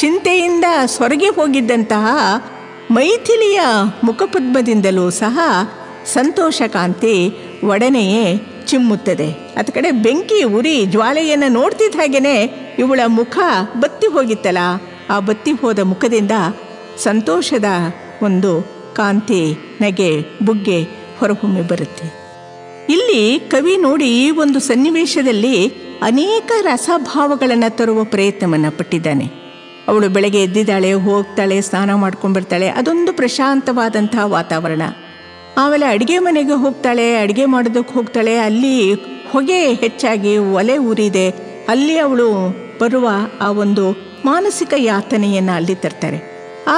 ಚಿಂತೆಯಿಂದ ಸೊರಗಿ ಹೋಗಿದ್ದಂತಹ ಮೈಥಿಲಿಯ ಮುಖಪದ್ಮದಿಂದಲೂ ಸಹ ಸಂತೋಷಕಾಂತಿ ಒಡನೆಯೇ ಚಿಮ್ಮುತ್ತದೆ. ಅದ ಕಡೆ ಬೆಂಕಿ ಉರಿ ಜ್ವಾಲೆಯನ್ನು ನೋಡ್ತಿದ್ದ ಹಾಗೆಯೇ ಇವಳ ಮುಖ ಬತ್ತಿ ಹೋಗಿತ್ತಲ್ಲ, ಆ ಬತ್ತಿ ಹೋದ ಮುಖದಿಂದ ಸಂತೋಷದ ಒಂದು ಕಾಂತಿ, ನಗೆ, ಬುಗ್ಗೆ ಹೊರಹೊಮ್ಮೆ ಬರುತ್ತೆ. ಇಲ್ಲಿ ಕವಿ ನೋಡಿ ಈ ಒಂದು ಸನ್ನಿವೇಶದಲ್ಲಿ ಅನೇಕ ರಸಭಾವಗಳನ್ನು ತರುವ ಪ್ರಯತ್ನವನ್ನು ಪಟ್ಟಿದ್ದಾನೆ. ಅವಳು ಬೆಳಗ್ಗೆ ಎದ್ದಿದ್ದಾಳೆ, ಹೋಗ್ತಾಳೆ, ಸ್ನಾನ ಮಾಡ್ಕೊಂಡು ಬರ್ತಾಳೆ, ಅದೊಂದು ಪ್ರಶಾಂತವಾದಂಥ ವಾತಾವರಣ. ಆಮೇಲೆ ಅಡುಗೆ ಮನೆಗೆ ಹೋಗ್ತಾಳೆ, ಅಡುಗೆ ಮಾಡೋದಕ್ಕೆ ಹೋಗ್ತಾಳೆ, ಅಲ್ಲಿ ಹೊಗೆ ಹೆಚ್ಚಾಗಿ ಒಲೆ ಉರಿದೆ, ಅಲ್ಲಿ ಅವಳು ಬರುವ ಆ ಒಂದು ಮಾನಸಿಕ ಯಾತನೆಯನ್ನು ಅಲ್ಲಿ ತರ್ತಾರೆ.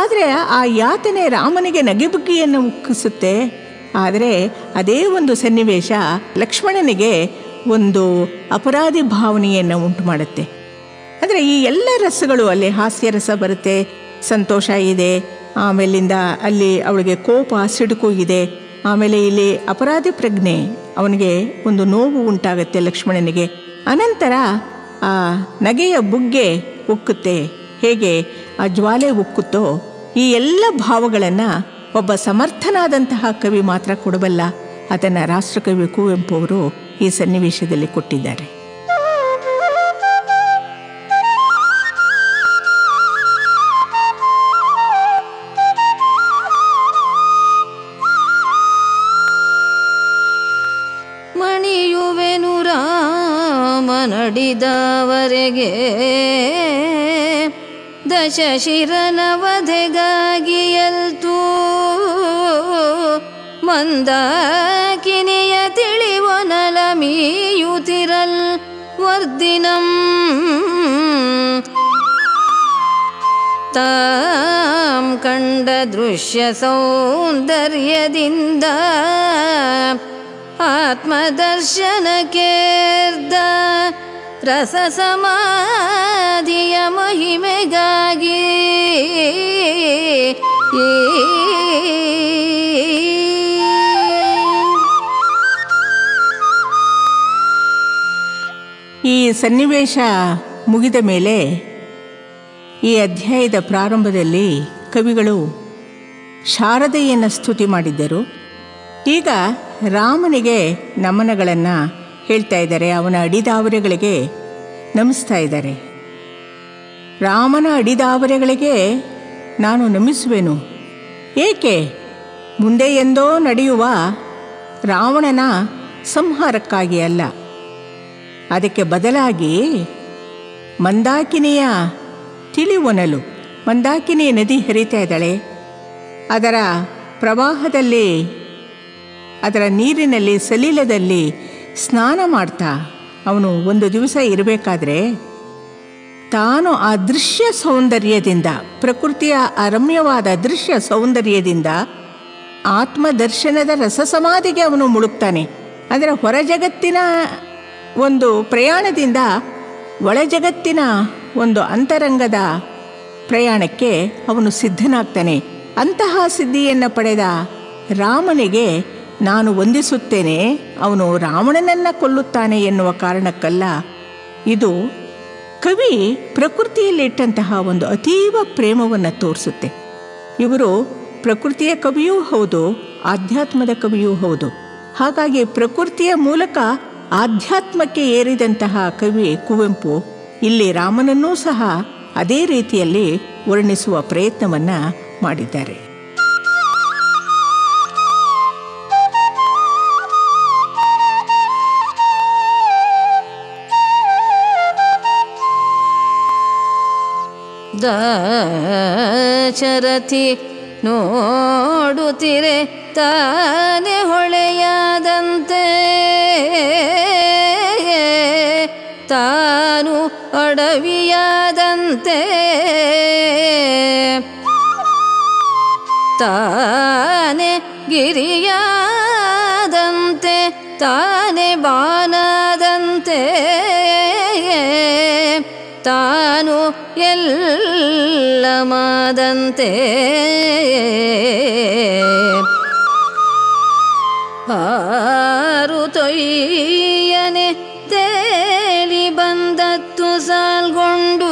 ಆದರೆ ಆ ಯಾತನೆ ರಾಮನಿಗೆ ನಗೆಬುಗ್ಗಿಯನ್ನು ಉಕ್ಕಿಸುತ್ತೆ. ಆದರೆ ಅದೇ ಒಂದು ಸನ್ನಿವೇಶ ಲಕ್ಷ್ಮಣನಿಗೆ ಒಂದು ಅಪರಾಧಿ ಭಾವನೆಯನ್ನು ಉಂಟು ಮಾಡುತ್ತೆ. ಅಂದರೆ ಈ ಎಲ್ಲ ರಸಗಳು ಅಲ್ಲಿ, ಹಾಸ್ಯ ರಸ ಬರುತ್ತೆ, ಸಂತೋಷ ಇದೆ, ಆಮೇಲಿಂದ ಅಲ್ಲಿ ಅವಳಿಗೆ ಕೋಪ ಸಿಡುಕು ಇದೆ, ಆಮೇಲೆ ಇಲ್ಲಿ ಅಪರಾಧಿ ಪ್ರಜ್ಞೆ, ಅವನಿಗೆ ಒಂದು ನೋವು ಉಂಟಾಗುತ್ತೆ ಲಕ್ಷ್ಮಣನಿಗೆ. ಅನಂತರ ಆ ನಗೆಯ ಬುಗ್ಗೆ ಉಕ್ಕುತ್ತೆ, ಹೇಗೆ ಆ ಜ್ವಾಲೆ ಉಕ್ಕುತ್ತೋ ಈ ಎಲ್ಲ ಭಾವಗಳನ್ನು ಒಬ್ಬ ಸಮರ್ಥನಾದಂತಹ ಕವಿ ಮಾತ್ರ ಕೊಡಬಲ್ಲ. ಅದನ್ನು ರಾಷ್ಟ್ರಕವಿ ಕುವೆಂಪು ಅವರು ಈ ಸನ್ನಿವೇಶದಲ್ಲಿ ಕೊಟ್ಟಿದ್ದಾರೆ. ಮಣಿಯುವೆನು ರಾಮನಡಿದವರೆಗೆ ದಶಶಿರನವಧೆಗಾಗಿಯಲ್ತೂ ಮಂದಾಕಿನಿಯ ತಿಳಿವೊನಲ ಮೀಯುತಿರಲ್ ವರ್ದಿನಂ ತಾಂ ಕಂಡ ದೃಶ್ಯ ಸೌಂದರ್ಯದಿಂದ ಆತ್ಮದರ್ಶನಕ್ಕೇರ್ದ ರಸಸಮಾಧಿಯ ಮಹಿಮೆಗಾಗಿ ಈ ಸನ್ನಿವೇಶ ಮುಗಿದ ಮೇಲೆ ಈ ಅಧ್ಯಾಯದ ಪ್ರಾರಂಭದಲ್ಲಿ ಕವಿಗಳು ಶಾರದೆಯನ್ನು ಸ್ತುತಿ ಮಾಡಿದ್ದರು. ಈಗ ರಾಮನಿಗೆ ನಮನಗಳನ್ನು ಹೇಳ್ತಾ ಇದ್ದಾರೆ, ಅವನ ಅಡಿದಾವರೆಗಳಿಗೆ ನಮಿಸ್ತಾ ಇದ್ದಾರೆ. ರಾಮನ ಅಡಿದಾವರೆಗಳಿಗೆ ನಾನು ನಮಿಸುವೆನು, ಏಕೆ? ಮುಂದೆ ಎಂದೋ ನಡೆಯುವ ರಾವಣನ ಸಂಹಾರಕ್ಕಾಗಿ ಅಲ್ಲ, ಅದಕ್ಕೆ ಬದಲಾಗಿ ಮಂದಾಕಿನಿಯ ತಿಳಿವೊನಲು, ಮಂದಾಕಿನಿ ನದಿ ಹರಿತಾ ಇದ್ದಾಳೆ, ಅದರ ಪ್ರವಾಹದಲ್ಲಿ, ಅದರ ನೀರಿನಲ್ಲಿ, ಸಲೀಲದಲ್ಲಿ ಸ್ನಾನ ಮಾಡ್ತಾ ಅವನು ಒಂದು ದಿವಸ ಇರಬೇಕಾದ್ರೆ ತಾನು ಆ ದೃಶ್ಯ ಸೌಂದರ್ಯದಿಂದ, ಪ್ರಕೃತಿಯ ಅರಮ್ಯವಾದ ದೃಶ್ಯ ಸೌಂದರ್ಯದಿಂದ ಆತ್ಮದರ್ಶನದ ರಸಸಮಾಧಿಗೆ ಅವನು ಮುಳುಗ್ತಾನೆ. ಅಂದರೆ ಹೊರ ಜಗತ್ತಿನ ಒಂದು ಪ್ರಯಾಣದಿಂದ ಒಳ ಜಗತ್ತಿನ ಒಂದು ಅಂತರಂಗದ ಪ್ರಯಾಣಕ್ಕೆ ಅವನು ಸಿದ್ಧನಾಗ್ತಾನೆ. ಅಂತಹ ಸಿದ್ಧಿಯನ್ನು ಪಡೆದ ರಾಮನಿಗೆ ನಾನು ವಂದಿಸುತ್ತೇನೆ, ಅವನು ರಾವಣನನ್ನು ಕೊಲ್ಲುತ್ತಾನೆ ಎನ್ನುವ ಕಾರಣಕ್ಕಲ್ಲ, ಇದು ಕವಿ ಪ್ರಕೃತಿಯಲ್ಲಿಟ್ಟಂತಹ ಒಂದು ಅತೀವ ಪ್ರೇಮವನ್ನು ತೋರಿಸುತ್ತೆ. ಇವರು ಪ್ರಕೃತಿಯ ಕವಿಯೂ ಹೌದು, ಆಧ್ಯಾತ್ಮದ ಕವಿಯೂ ಹೌದು. ಹಾಗಾಗಿ ಪ್ರಕೃತಿಯ ಮೂಲಕ ಆಧ್ಯಾತ್ಮಕ್ಕೆ ಏರಿದಂತಹ ಕವಿ ಕುವೆಂಪು ಇಲ್ಲಿ ರಾಮನನ್ನೂ ಸಹ ಅದೇ ರೀತಿಯಲ್ಲಿ ವರ್ಣಿಸುವ ಪ್ರಯತ್ನವನ್ನು ಮಾಡಿದ್ದಾರೆ. ದಶರಥಿ ನೋಡುತ್ತಿರೆ ತಾನೆ ಹೊಳೆಯಾದಂತೆ, ತಾನು ಅಡವಿಯಾದಂತೆ, ತಾನೆ ಗಿರಿಯಾದಂತೆ, ತಾನೆ ಬಾನಾದಂತೆ, ತಾನು ಎಲ್ಲಮಾದಂತೆ. ಆರು ತೊಯ್ಯನೆ ತೇಲಿ ಬಂದತ್ತು ಸಾಲ್ಗೊಂಡು,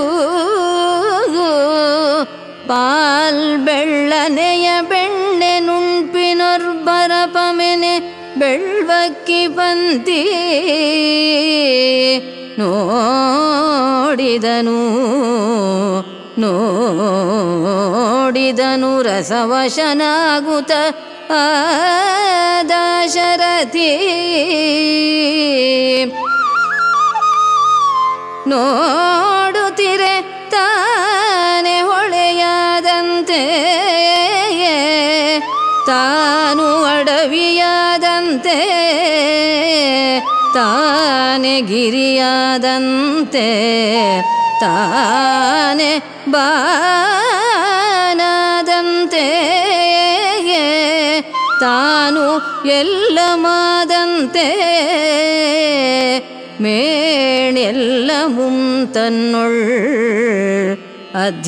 ಪಾಲ್ ಬೆಳ್ಳನೆಯ ಬೆಣ್ಣೆ ನುಣ್ಪಿನೊರ್ಬರಪಮೆನೆ ಬೆಳ್ವಕ್ಕಿ ಬಂತಿ ನೋಡಿದನು ನೋಡಿದನು ರಸವಶನಾಗುತ ದಶರಥಿ ನೋಡುತ್ತಿರೆ ತಾನೆ ತಾನು ಅಡವಿಯಾದಂತೆ ತಾನೆ ಗಿರಿಯಾದಂತೆ ತಾನೆ ಬಾನಾದಂತೆ ತಾನು ಎಲ್ಲಮಾದಂತೆ ಮೇಣೆಲ್ಲವಂ ತನ್ನೊಳ್ ಅಧ್ಯಾತ್ಮಮಾದಂತೆ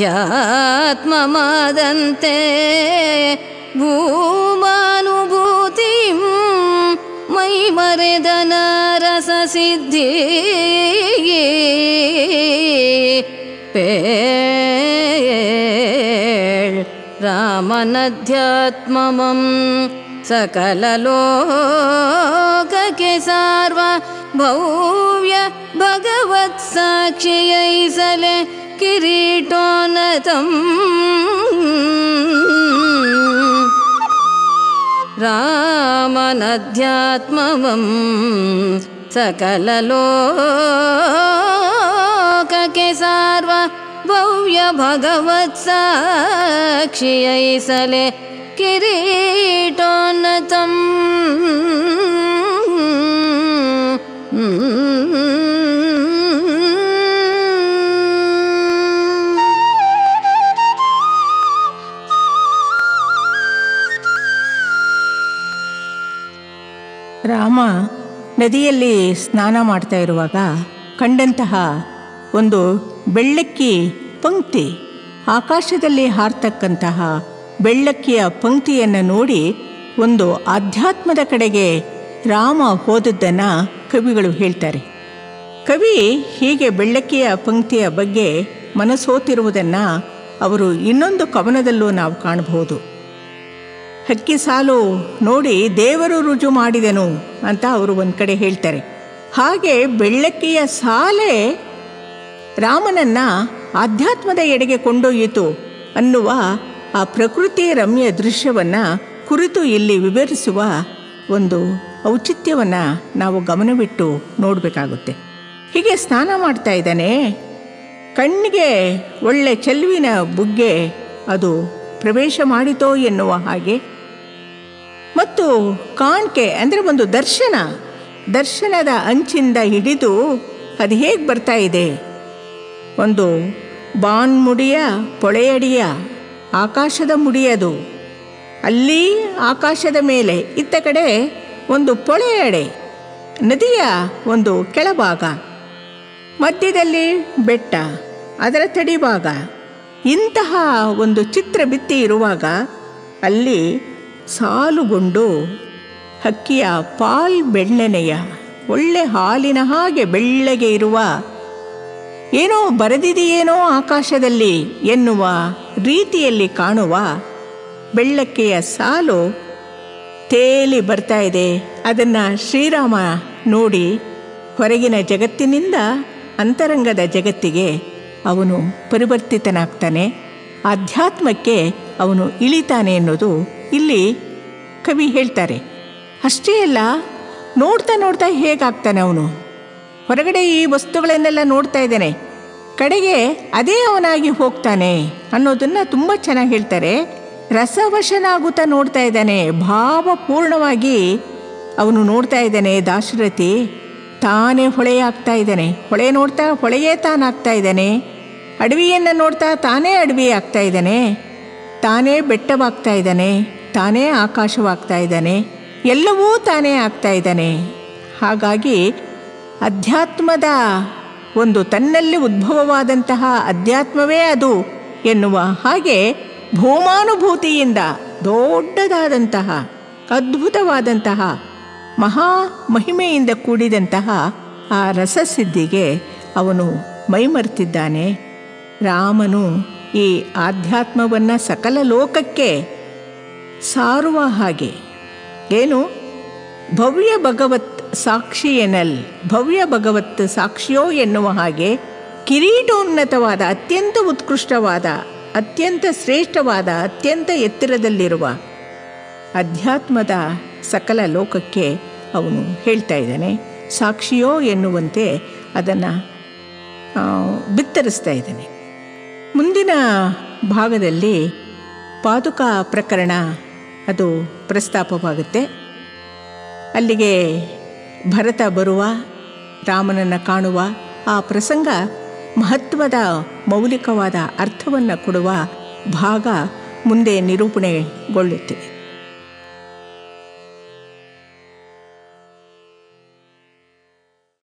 ಭೂಮಾನುಭೂತಿಂ ಮೈಮರೆದನ ರಸ ಸಿದ್ಧಿ ಪೇಳ್ ರಾಮನಧ್ಯಾತ್ಮಮಂ ಸಕಲ ಲೋಕಕ್ಕೆ ಸಾರ್ವ ಭವ್ಯ ಭಗವತ್ ಸಾಕ್ಷಿಯೈಸಲೆ ಕಿರೀಟೋನ್ನತಂ ರಾಮನಧ್ಯಾತ್ಮಮಂ ಸಕಲ ಲೋಕಕ್ಕೆ ಸಾರ್ವ ಭವ್ಯ ಭಗವತ್ ಸಾಕ್ಷಿಯೈಸಲೆ ಕಿರೀಟೋನ್ನತಂ ರಾಮ ನದಿಯಲ್ಲಿ ಸ್ನಾನ ಮಾಡ್ತಾ ಇರುವಾಗ ಕಂಡಂತಹ ಒಂದು ಬೆಳ್ಳಕ್ಕಿ ಪಂಕ್ತಿ, ಆಕಾಶದಲ್ಲಿ ಹಾರ್ತಕ್ಕಂತಹ ಬೆಳ್ಳಕ್ಕಿಯ ಪಂಕ್ತಿಯನ್ನು ನೋಡಿ ಒಂದು ಆಧ್ಯಾತ್ಮದ ಕಡೆಗೆ ರಾಮ ಹೋದದ್ದನ್ನು ಕವಿಗಳು ಹೇಳ್ತಾರೆ. ಕವಿ ಹೀಗೆ ಬೆಳ್ಳಕ್ಕಿಯ ಪಂಕ್ತಿಯ ಬಗ್ಗೆ ಮನಸೋತಿರುವುದನ್ನು ಅವರು ಇನ್ನೊಂದು ಕವನದಲ್ಲೂ ನಾವು ಕಾಣಬಹುದು. ಹಕ್ಕಿ ಸಾಲು ನೋಡಿ ದೇವರು ರುಜು ಮಾಡಿದನು ಅಂತ ಅವರು ಒಂದು ಕಡೆ ಹೇಳ್ತಾರೆ. ಹಾಗೆ ಬೆಳ್ಳಕ್ಕಿಯ ಸಾಲೆ ರಾಮನನ್ನು ಆಧ್ಯಾತ್ಮದ ಎಡೆಗೆ ಕೊಂಡೊಯ್ಯಿತು ಅನ್ನುವ ಆ ಪ್ರಕೃತಿ ರಮ್ಯ ದೃಶ್ಯವನ್ನು ಕುರಿತು ಇಲ್ಲಿ ವಿವರಿಸುವ ಒಂದು ಔಚಿತ್ಯವನ್ನು ನಾವು ಗಮನವಿಟ್ಟು ನೋಡಬೇಕಾಗುತ್ತೆ. ಹೀಗೆ ಸ್ನಾನ ಮಾಡ್ತಾ ಇದ್ದಾನೆ, ಕಣ್ಣಿಗೆ ಒಳ್ಳೆ ಚೆಲುವಿನ ಬುಗ್ಗೆ ಅದು ಪ್ರವೇಶ ಮಾಡಿತೋ ಎನ್ನುವ ಹಾಗೆ, ಮತ್ತು ಕಾಣಿಕೆ ಅಂದರೆ ಒಂದು ದರ್ಶನ, ದರ್ಶನದ ಅಂಚಿಂದ ಹಿಡಿದು ಅದು ಹೇಗೆ ಬರ್ತಾ ಇದೆ, ಒಂದು ಬಾನ್ಮುಡಿಯ ಪೊಳೆಯಡಿಯ ಆಕಾಶದ ಮುಡಿಯದು, ಅಲ್ಲಿ ಆಕಾಶದ ಮೇಲೆ, ಇತ್ತ ಕಡೆ ಒಂದು ಪೊಳೆಯಡೆ ನದಿಯ ಒಂದು ಕೆಳಭಾಗ, ಮಧ್ಯದಲ್ಲಿ ಬೆಟ್ಟ ಅದರ ತಡಿಭಾಗ, ಇಂತಹ ಒಂದು ಚಿತ್ರ ಬಿತ್ತಿ ಇರುವಾಗ ಅಲ್ಲಿ ಸಾಲುಗೊಂಡು ಹಕ್ಕಿಯ ಪಾಲ್ ಬೆಳ್ಳನೆಯ ಒಳ್ಳೆ ಹಾಲಿನ ಹಾಗೆ ಬೆಳ್ಳಗೆ ಇರುವ ಏನೋ ಬರೆದಿದೆಯೇನೋ ಆಕಾಶದಲ್ಲಿ ಎನ್ನುವ ರೀತಿಯಲ್ಲಿ ಕಾಣುವ ಬೆಳ್ಳಕ್ಕೆಯ ಸಾಲು ತೇಲಿ ಬರ್ತಾ ಇದೆ. ಅದನ್ನು ಶ್ರೀರಾಮ ನೋಡಿ ಹೊರಗಿನ ಜಗತ್ತಿನಿಂದ ಅಂತರಂಗದ ಜಗತ್ತಿಗೆ ಅವನು ಪರಿವರ್ತಿತನಾಗ್ತಾನೆ, ಆಧ್ಯಾತ್ಮಕ್ಕೆ ಅವನು ಇಳಿತಾನೆ ಅನ್ನೋದು ಇಲ್ಲಿ ಕವಿ ಹೇಳ್ತಾರೆ. ಅಷ್ಟೇ ಅಲ್ಲ, ನೋಡ್ತಾ ನೋಡ್ತಾ ಹೇಗಾಗ್ತಾನೆ ಅವನು, ಹೊರಗಡೆ ಈ ವಸ್ತುಗಳನ್ನೆಲ್ಲ ನೋಡ್ತಾ ಇದ್ದಾನೆ, ಕಡೆಗೆ ಅದೇ ಅವನಾಗಿ ಹೋಗ್ತಾನೆ ಅನ್ನೋದನ್ನು ತುಂಬ ಚೆನ್ನಾಗಿ ಹೇಳ್ತಾರೆ. ರಸವಶನಾಗುತ್ತಾ ನೋಡ್ತಾ ಇದ್ದಾನೆ, ಭಾವಪೂರ್ಣವಾಗಿ ಅವನು ನೋಡ್ತಾ ಇದ್ದಾನೆ. ದಾಶರಥಿ ತಾನೇ ಹೊಳೆಯಾಗ್ತಾ ಇದ್ದಾನೆ, ಹೊಳೆ ನೋಡ್ತಾ ಹೊಳೆಯೇ ತಾನಾಗ್ತಾ ಇದ್ದಾನೆ, ಅಡವಿಯನ್ನು ನೋಡ್ತಾ ತಾನೇ ಅಡವಿ ಆಗ್ತಾ ಇದ್ದಾನೆ, ತಾನೇ ಬೆಟ್ಟವಾಗ್ತಾ ಇದ್ದಾನೆ, ತಾನೇ ಆಕಾಶವಾಗ್ತಾ ಇದ್ದಾನೆ, ಎಲ್ಲವೂ ತಾನೇ ಆಗ್ತಾ ಇದ್ದಾನೆ. ಹಾಗಾಗಿ ಅಧ್ಯಾತ್ಮದ ಒಂದು ತನ್ನಲ್ಲಿ ಉದ್ಭವವಾದಂತಹ ಅಧ್ಯಾತ್ಮವೇ ಅದು ಎನ್ನುವ ಹಾಗೆ ಭೂಮಾನುಭೂತಿಯಿಂದ ದೊಡ್ಡದಾದಂತಹ ಅದ್ಭುತವಾದಂತಹ ಮಹಾ ಮಹಿಮೆಯಿಂದ ಕೂಡಿದಂತಹ ಆ ರಸಸಿದ್ಧಿಗೆ ಅವನು ಮೈಮರೆತಿದ್ದಾನೆ. ರಾಮನು ಈ ಆಧ್ಯಾತ್ಮವನ್ನು ಸಕಲ ಲೋಕಕ್ಕೆ ಸಾರುವ ಹಾಗೆ, ಏನು ಭವ್ಯ ಭಗವತ್ ಸಾಕ್ಷಿ ಎನಲ್ ಭವ್ಯ ಭಗವತ್ ಸಾಕ್ಷಿಯೋ ಎನ್ನುವ ಹಾಗೆ ಕಿರೀಟೋನ್ನತವಾದ ಅತ್ಯಂತ ಉತ್ಕೃಷ್ಟವಾದ ಅತ್ಯಂತ ಶ್ರೇಷ್ಠವಾದ ಅತ್ಯಂತ ಎತ್ತರದಲ್ಲಿರುವ ಅಧ್ಯಾತ್ಮದ ಸಕಲ ಲೋಕಕ್ಕೆ ಅವನು ಹೇಳ್ತಾ ಇದ್ದಾನೆ, ಸಾಕ್ಷಿಯೋ ಎನ್ನುವಂತೆ ಅದನ್ನು ಬಿತ್ತರಿಸ್ತಾ ಇದ್ದಾನೆ. ಮುಂದಿನ ಭಾಗದಲ್ಲಿ ಪಾದುಕಾ ಪ್ರಕರಣ ಅದು ಪ್ರಸ್ತಾಪವಾಗುತ್ತೆ. ಅಲ್ಲಿಗೆ ಭರತ ಬರುವ, ರಾಮನನ್ನು ಕಾಣುವ ಆ ಪ್ರಸಂಗ ಮಹತ್ವದ ಮೌಲಿಕವಾದ ಅರ್ಥವನ್ನು ಕೊಡುವ ಭಾಗ ಮುಂದೆ ನಿರೂಪಣೆಗೊಳ್ಳುತ್ತೆ.